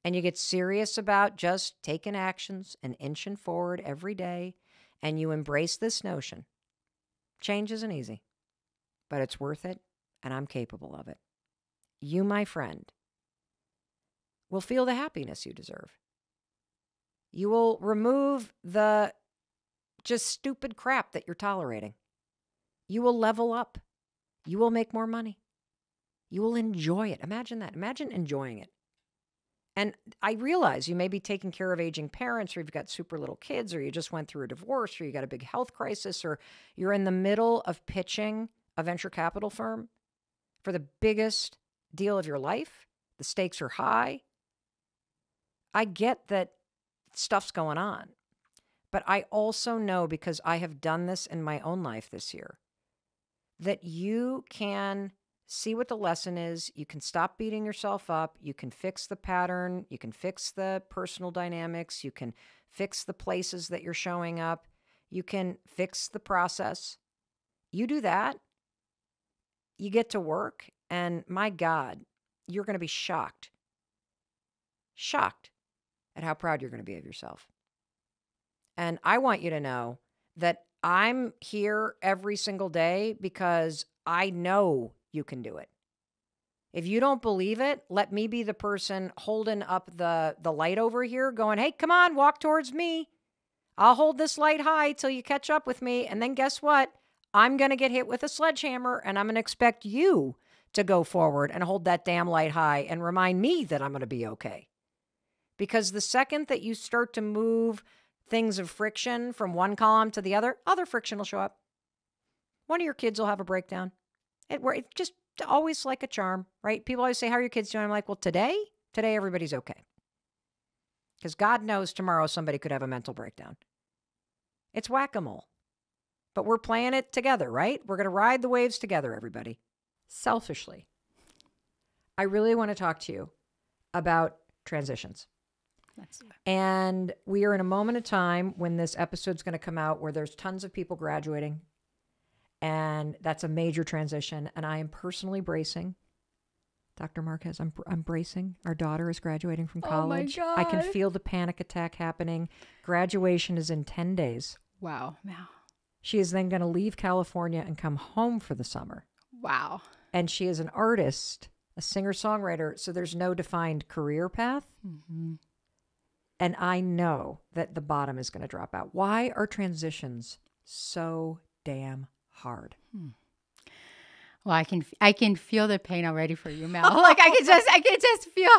and you get serious about just taking actions and inching forward every day, and you embrace this notion, change isn't easy, but it's worth it, and I'm capable of it. You, my friend, will feel the happiness you deserve. You will remove the just stupid crap that you're tolerating. You will level up. You will make more money. You will enjoy it. Imagine that. Imagine enjoying it. And I realize you may be taking care of aging parents, or you've got super little kids, or you just went through a divorce, or you got a big health crisis, or you're in the middle of pitching a venture capital firm for the biggest deal of your life. The stakes are high. I get that stuff's going on. But I also know, because I have done this in my own life this year, that you can see what the lesson is. You can stop beating yourself up. You can fix the pattern. You can fix the personal dynamics. You can fix the places that you're showing up. You can fix the process. You do that, you get to work, and my God, you're going to be shocked, shocked at how proud you're going to be of yourself. And I want you to know that I'm here every single day because I know you can do it. If you don't believe it, let me be the person holding up the, the light over here going, hey, come on, walk towards me. I'll hold this light high till you catch up with me. And then guess what? I'm going to get hit with a sledgehammer, and I'm going to expect you to go forward and hold that damn light high and remind me that I'm going to be okay. Because the second that you start to move things of friction from one column to the other, other friction will show up. One of your kids will have a breakdown. It, it just always like a charm, right? People always say, how are your kids doing? I'm like, well, today, today everybody's okay. Because God knows tomorrow somebody could have a mental breakdown. It's whack-a-mole. But we're playing it together, right? We're going to ride the waves together, everybody. Selfishly, I really want to talk to you about transitions. Nice. And we are in a moment of time when this episode's going to come out where there's tons of people graduating, and that's a major transition. And I am personally bracing, Doctor Marquez, I'm, I'm bracing. Our daughter is graduating from college. Oh my God. I can feel the panic attack happening. Graduation is in ten days. Wow. Wow. She is then going to leave California and come home for the summer. Wow. And she is an artist, a singer-songwriter, so there's no defined career path. Mm-hmm. And I know that the bottom is going to drop out. Why are transitions so damn hard? Hmm. Well, I can I can feel the pain already for you, Mel. Like I can just I can just feel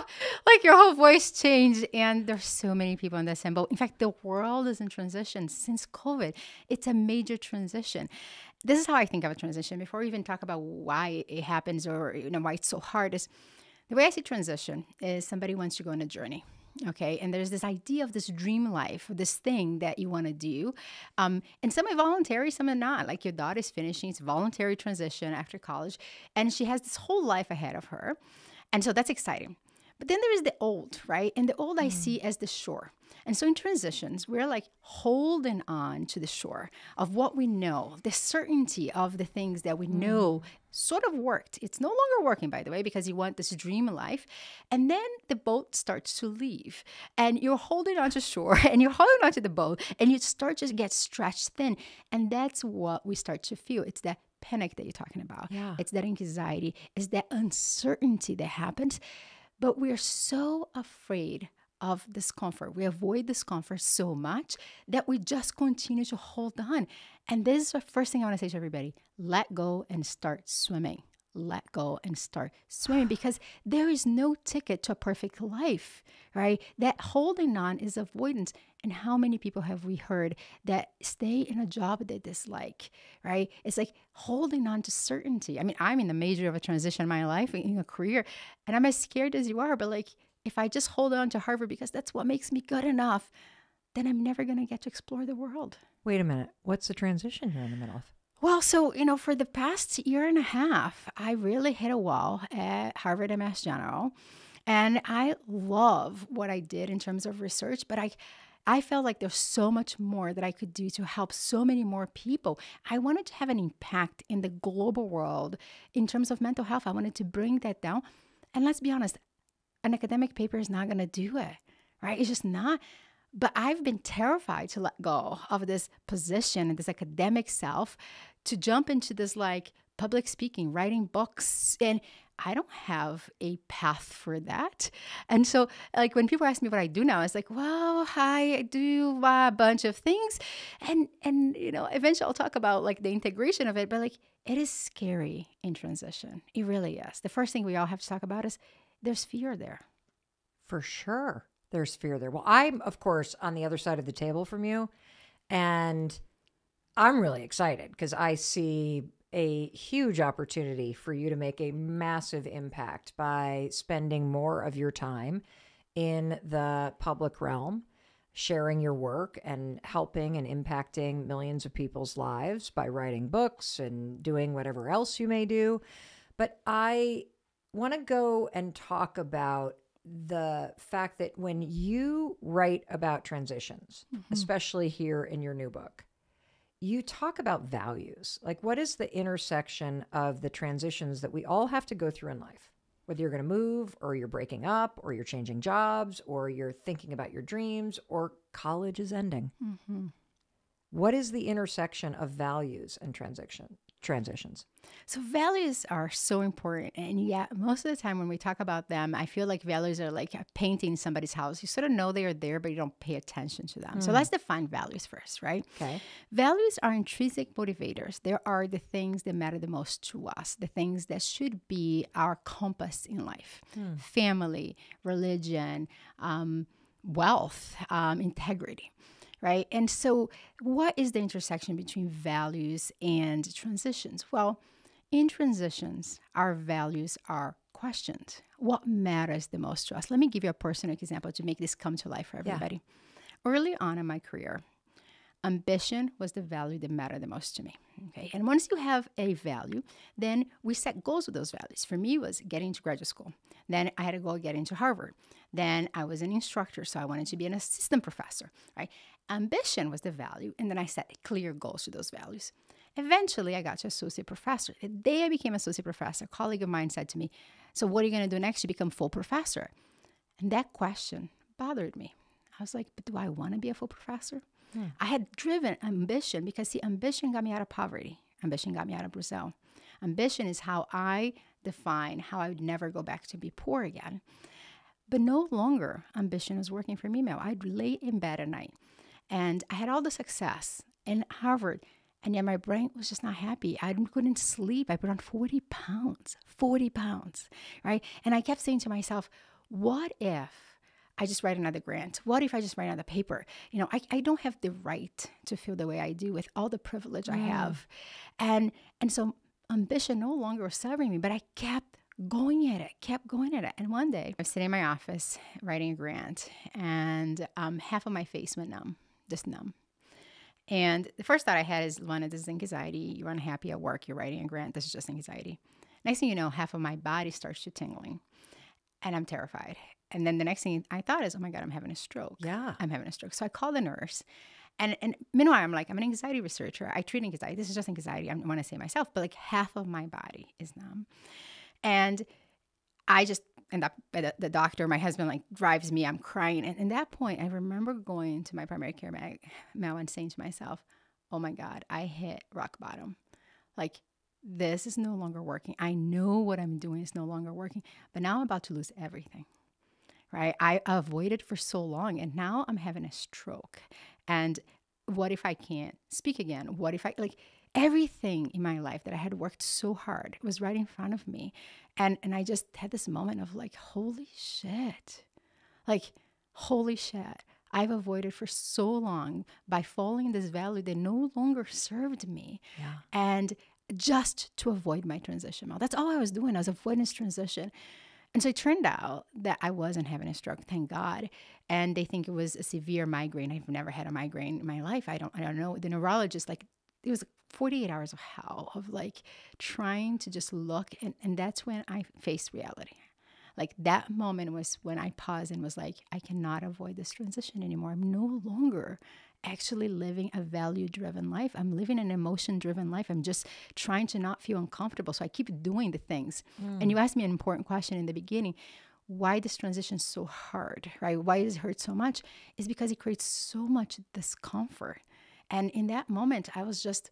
like your whole voice changed. And there's so many people in this symbol. In fact, the world is in transition since COVID. It's a major transition. This is how I think of a transition. Before we even talk about why it happens or you know why it's so hard, is the way I see transition is somebody wants to go on a journey. Okay, and there's this idea of this dream life, this thing that you want to do. Um, and some are voluntary, some are not. Like your daughter's finishing, it's voluntary transition after college. And she has this whole life ahead of her. And so that's exciting. But then there is the old, right? And the old mm. I see as the shore. And so in transitions, we're like holding on to the shore of what we know, the certainty of the things that we mm. know sort of worked. It's no longer working, by the way, because you want this dream life. And then the boat starts to leave and you're holding onto shore and you're holding onto the boat and you start to get stretched thin. And that's what we start to feel. It's that panic that you're talking about. Yeah. It's that anxiety. It's that uncertainty that happens. But we're so afraid of discomfort. We avoid discomfort so much that we just continue to hold on. And this is the first thing I want to say to everybody. Let go and start swimming. Let go and start swimming, because there is no ticket to a perfect life, right? That holding on is avoidance. And how many people have we heard that stay in a job they dislike, right? It's like holding on to certainty. I mean, I'm in the major of a transition in my life, in a career, and I'm as scared as you are, but like, if I just hold on to Harvard because that's what makes me good enough, then I'm never going to get to explore the world. Wait a minute. What's the transition here in the middle of? Well, so, you know, for the past year and a half, I really hit a wall at Harvard M S General. And I love what I did in terms of research, but I, I felt like there's so much more that I could do to help so many more people. I wanted to have an impact in the global world in terms of mental health. I wanted to bring that down. And let's be honest, an academic paper is not going to do it, right? It's just not. But I've been terrified to let go of this position and this academic self to jump into this like public speaking, writing books. And I don't have a path for that. And so like when people ask me what I do now, it's like, well, I do a bunch of things. And, and you know, eventually I'll talk about like the integration of it. But like it is scary in transition. It really is. The first thing we all have to talk about is there's fear there. For sure. There's fear there. Well, I'm, of course, on the other side of the table from you, and I'm really excited because I see a huge opportunity for you to make a massive impact by spending more of your time in the public realm, sharing your work and helping and impacting millions of people's lives by writing books and doing whatever else you may do. But I want to go and talk about the fact that when you write about transitions, mm-hmm. especially here in your new book, you talk about values. Like, what is the intersection of the transitions that we all have to go through in life? Whether you're going to move or you're breaking up or you're changing jobs or you're thinking about your dreams or college is ending. Mm-hmm. What is the intersection of values and transition? transitions? So values are so important. And yeah, most of the time when we talk about them, I feel like values are like a painting in somebody's house. You sort of know they are there, but you don't pay attention to them. Mm. So let's define values first, right? Okay. Values are intrinsic motivators. There are the things that matter the most to us, the things that should be our compass in life, mm. family, religion, um, wealth, um, integrity. Right? And so what is the intersection between values and transitions? Well, in transitions, our values are questioned. What matters the most to us? Let me give you a personal example to make this come to life for everybody. Yeah. Early on in my career, ambition was the value that mattered the most to me. Okay. And once you have a value, then we set goals with those values. For me, it was getting into graduate school. Then I had a goal of getting into Harvard. Then I was an instructor, so I wanted to be an assistant professor, right? Ambition was the value, and then I set clear goals to those values. Eventually, I got to associate professor. The day I became associate professor, a colleague of mine said to me, so what are you going to do next to become full professor? And that question bothered me. I was like, but do I want to be a full professor? Yeah. I had driven ambition because, see, ambition got me out of poverty. Ambition got me out of Brazil. Ambition is how I define how I would never go back to be poor again. But no longer ambition was working for me now. I'd lay in bed at night. And I had all the success in Harvard, and yet my brain was just not happy. I couldn't sleep. I put on forty pounds, forty pounds, right? And I kept saying to myself, what if I just write another grant? What if I just write another paper? You know, I, I don't have the right to feel the way I do with all the privilege mm. I have. And, and so ambition no longer was serving me, but I kept going at it, kept going at it. And one day I'm sitting in my office writing a grant, and um, half of my face went numb. Just numb. And the first thought I had is, Luana, this is anxiety. You're unhappy at work. You're writing a grant. This is just anxiety. Next thing you know, half of my body starts to tingling. and I'm terrified. And then the next thing I thought is, oh my God, I'm having a stroke. Yeah. I'm having a stroke. So I called the nurse. And, and meanwhile, I'm like, I'm an anxiety researcher. I treat anxiety. This is just anxiety. I don't want to say myself, but like half of my body is numb. And I just end up at the, the doctor. My husband like drives me. I'm crying. And at that point, I remember going to my primary care mag, now and saying to myself, oh my God, I hit rock bottom. Like, this is no longer working. I know what I'm doing is no longer working, but now I'm about to lose everything. Right? I avoided for so long, and now I'm having a stroke. And what if I can't speak again? What if I, like, everything in my life that I had worked so hard was right in front of me. And, and I just had this moment of like, holy shit, like, holy shit. I've avoided for so long by following this value that no longer served me. Yeah. And just to avoid my transition. Well, that's all I was doing. I was avoiding this transition. And so it turned out that I wasn't having a stroke, thank God. And they think it was a severe migraine. I've never had a migraine in my life. I don't I don't know. The neurologist, like, it was forty-eight hours of hell, of like trying to just look. And, and that's when I faced reality. Like, that moment was when I paused and was like, I cannot avoid this transition anymore. I'm no longer actually living a value-driven life. I'm living an emotion-driven life. I'm just trying to not feel uncomfortable. So I keep doing the things. Mm. And you asked me an important question in the beginning. Why this transition is so hard, right? Why does it hurt so much? It's because it creates so much discomfort. And in that moment, I was just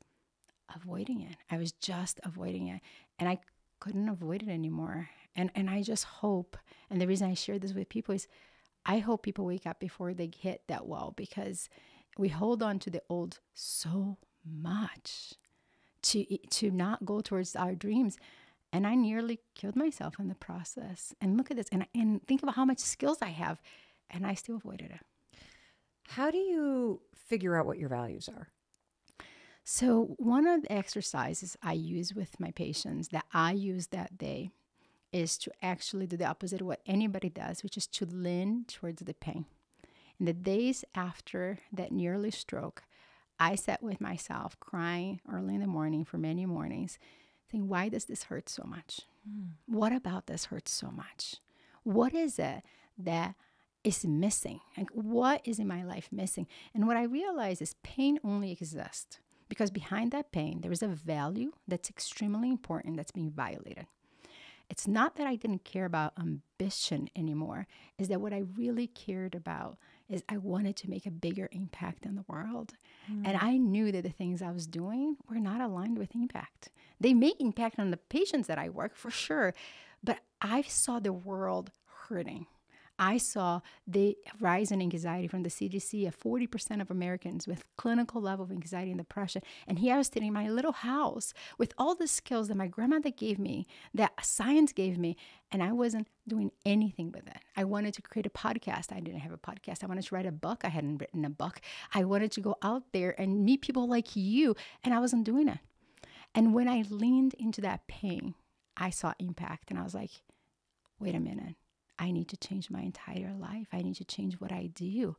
avoiding it. I was just avoiding it. And I couldn't avoid it anymore. And, and I just hope, and the reason I share this with people is, I hope people wake up before they hit that wall, because we hold on to the old so much to, to not go towards our dreams. And I nearly killed myself in the process. And look at this. And, and think about how much skills I have. And I still avoided it. How do you figure out what your values are? So one of the exercises I use with my patients that I used that day is to actually do the opposite of what anybody does, which is to lean towards the pain. In the days after that nearly stroke, I sat with myself crying early in the morning for many mornings, thinking, why does this hurt so much? Mm. What about this hurts so much? What is it that is missing? Like, what is in my life missing? And what I realized is pain only exists because behind that pain, there is a value that's extremely important that's being violated. It's not that I didn't care about ambition anymore. It's that what I really cared about is I wanted to make a bigger impact in the world. Mm. And I knew that the things I was doing were not aligned with impact. They make impact on the patients that I work for sure, but I saw the world hurting. I saw the rise in anxiety from the C D C of forty percent of Americans with clinical level of anxiety and depression. And here I was sitting in my little house with all the skills that my grandmother gave me, that science gave me, and I wasn't doing anything with it. I wanted to create a podcast. I didn't have a podcast. I wanted to write a book. I hadn't written a book. I wanted to go out there and meet people like you, and I wasn't doing it. And when I leaned into that pain, I saw impact, and I was like, wait a minute. I need to change my entire life. I need to change what I do.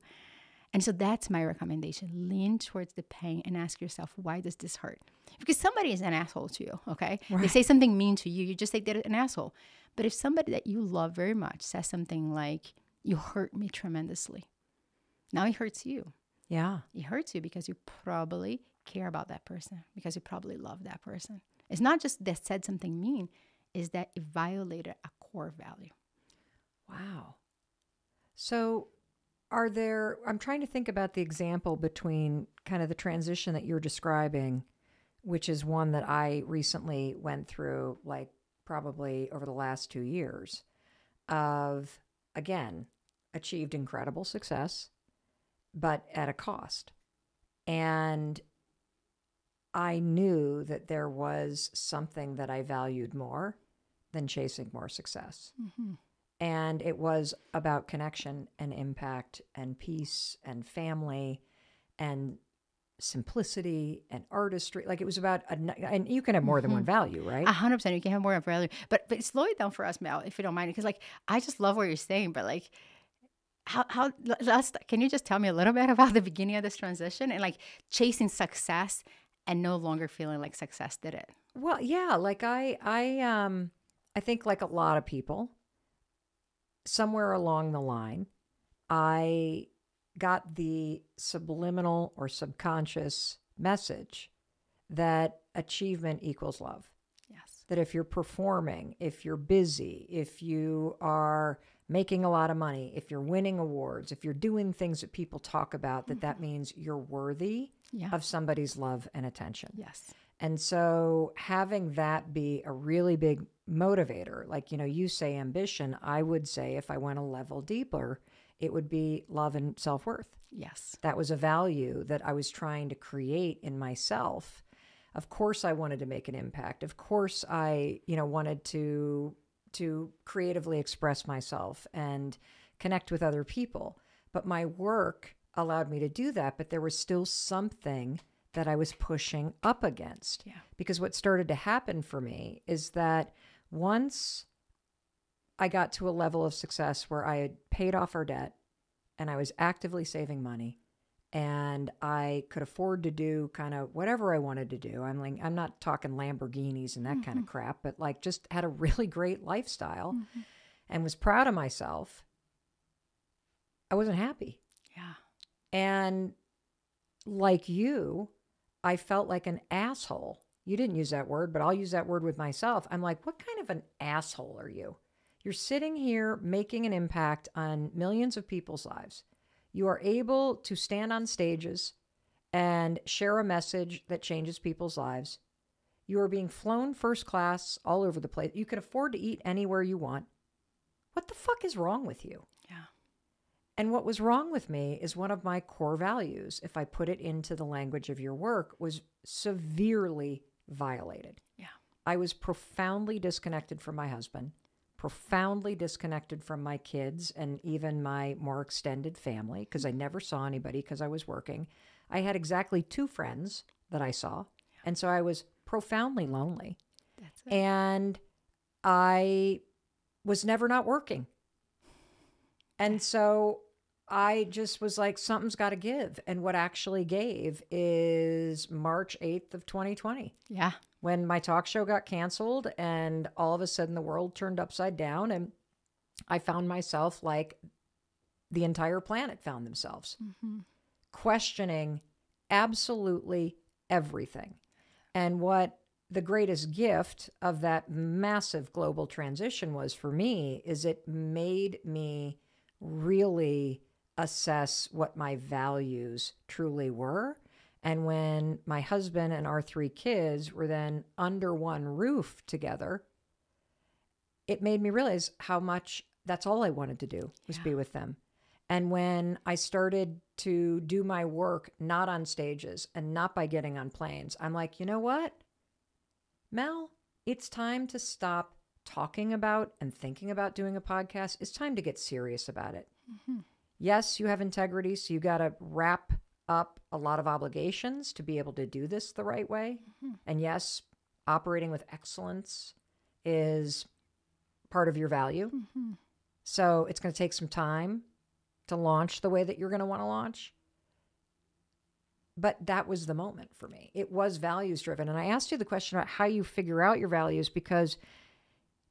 And so that's my recommendation. Lean towards the pain and ask yourself, why does this hurt? Because somebody is an asshole to you, okay? Right. They say something mean to you. You just think they're an asshole. But if somebody that you love very much says something like, you hurt me tremendously. Now it hurts you. Yeah. It hurts you because you probably care about that person, because you probably love that person. It's not just that said something mean. It's that it violated a core value. Wow. So are there, I'm trying to think about the example between kind of the transition that you're describing, which is one that I recently went through, like probably over the last two years of, again, achieved incredible success, but at a cost. And I knew that there was something that I valued more than chasing more success. Mm-hmm. And it was about connection and impact and peace and family and simplicity and artistry. Like, it was about, a, and you can have more mm-hmm. than one value, right? A hundred percent. You can have more than value. But, but slow it down for us, Mel, if you don't mind. Because, like, I just love what you're saying. But, like, how, how let's, can you just tell me a little bit about the beginning of this transition and, like, chasing success and no longer feeling like success did it? Well, yeah. Like, I, I, um, I think, like a lot of people, somewhere along the line, I got the subliminal or subconscious message that achievement equals love. Yes. That if you're performing, if you're busy, if you are making a lot of money, if you're winning awards, if you're doing things that people talk about, that mm-hmm. that means you're worthy yeah. of somebody's love and attention. Yes. And so having that be a really big motivator, like, you know, you say ambition, I would say if I went a level deeper, it would be love and self-worth. Yes. That was a value that I was trying to create in myself. Of course I wanted to make an impact. Of course I, you know, wanted to to creatively express myself and connect with other people. But my work allowed me to do that, but there was still something that I was pushing up against. Yeah. Because what started to happen for me is that once I got to a level of success where I had paid off our debt and I was actively saving money and I could afford to do kind of whatever I wanted to do. I'm like, I'm not talking Lamborghinis and that mm-hmm. kind of crap, but like just had a really great lifestyle mm-hmm. and was proud of myself. I wasn't happy. Yeah. And like you, I felt like an asshole. You didn't use that word, but I'll use that word with myself. I'm like, what kind of an asshole are you? You're sitting here making an impact on millions of people's lives. You are able to stand on stages and share a message that changes people's lives. You are being flown first class all over the place. You can afford to eat anywhere you want. What the fuck is wrong with you? Yeah. And what was wrong with me is one of my core values, if I put it into the language of your work, was severely violated. Yeah. I was profoundly disconnected from my husband, profoundly disconnected from my kids and even my more extended family because I never saw anybody because I was working. I had exactly two friends that I saw. Yeah. And so I was profoundly lonely. That's it. And I was never not working. And so I just was like, something's got to give. And what actually gave is March eighth of twenty twenty. Yeah. When my talk show got canceled and all of a sudden the world turned upside down and I found myself like the entire planet found themselves mm-hmm. questioning absolutely everything. And what the greatest gift of that massive global transition was for me is it made me really assess what my values truly were. And when my husband and our three kids were then under one roof together, it made me realize how much that's all I wanted to do was yeah. be with them. And when I started to do my work, not on stages and not by getting on planes, I'm like, you know what, Mel, it's time to stop talking about and thinking about doing a podcast. It's time to get serious about it. Mm-hmm. Yes, you have integrity, so you got to wrap up a lot of obligations to be able to do this the right way. Mm-hmm. And yes, operating with excellence is part of your value. Mm-hmm. So it's going to take some time to launch the way that you're going to want to launch. But that was the moment for me. It was values driven. And I asked you the question about how you figure out your values because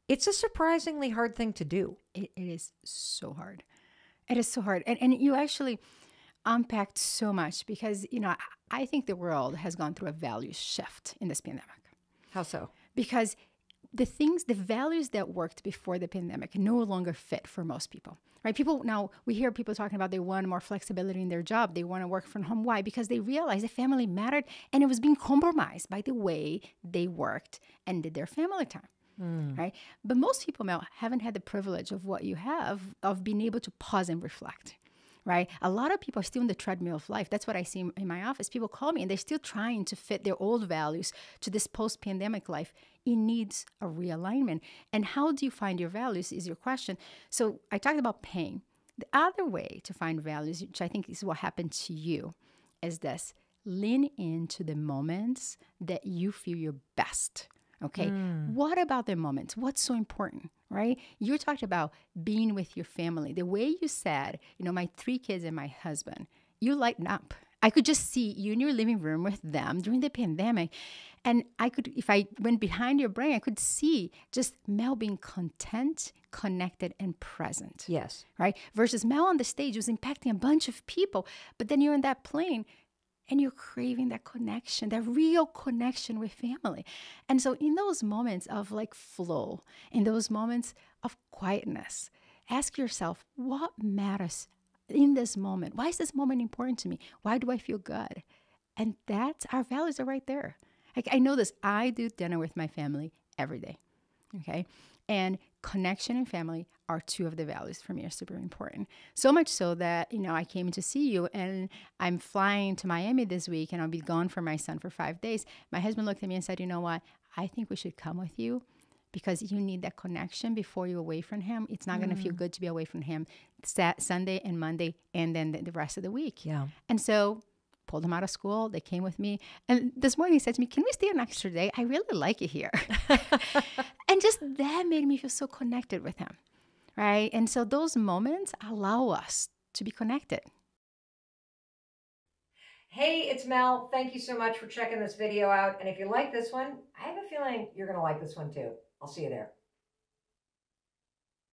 it's a surprisingly hard thing to do. It, it is so hard. It is so hard. And, and you actually unpacked so much because, you know, I think the world has gone through a value shift in this pandemic. How so? Because the things, the values that worked before the pandemic no longer fit for most people, right? People now, we hear people talking about they want more flexibility in their job. They want to work from home. Why? Because they realized the family mattered and it was being compromised by the way they worked and did their family time. Mm. Right. But most people, Mel, haven't had the privilege of what you have, of being able to pause and reflect. Right. A lot of people are still in the treadmill of life. That's what I see in my office. People call me and they're still trying to fit their old values to this post-pandemic life. It needs a realignment. And how do you find your values is your question. So I talked about pain. The other way to find values, which I think is what happened to you, is this. Lean into the moments that you feel your best. Okay. Mm. What about the moments? What's so important, right? You talked about being with your family. The way you said, you know, my three kids and my husband, you lighten up I could just see you in your living room with them during the pandemic. And I could, if I went behind your brain, I could see just Mel being content, connected, and present. Yes. Right? Versus Mel on the stage was impacting a bunch of people. But then you're in that plane and you're craving that connection, that real connection with family. And so in those moments of like flow, in those moments of quietness, ask yourself, what matters in this moment? Why is this moment important to me? Why do I feel good? And that's, our values are right there. Like, I know this. I do dinner with my family every day, okay? And connection and family are two of the values for me are super important. So much so that, you know, I came to see you, and I'm flying to Miami this week, and I'll be gone for my son for five days. My husband looked at me and said, you know what? I think we should come with you because you need that connection before you're away from him. It's not mm. going to feel good to be away from him Sat Sunday and Monday and then the rest of the week. Yeah. And so... pulled them out of school. They came with me. And this morning he said to me, can we stay an extra day? I really like it here. And just that made me feel so connected with him, right? And so those moments allow us to be connected. Hey, it's Mel. Thank you so much for checking this video out. And if you like this one, I have a feeling you're going to like this one too. I'll see you there.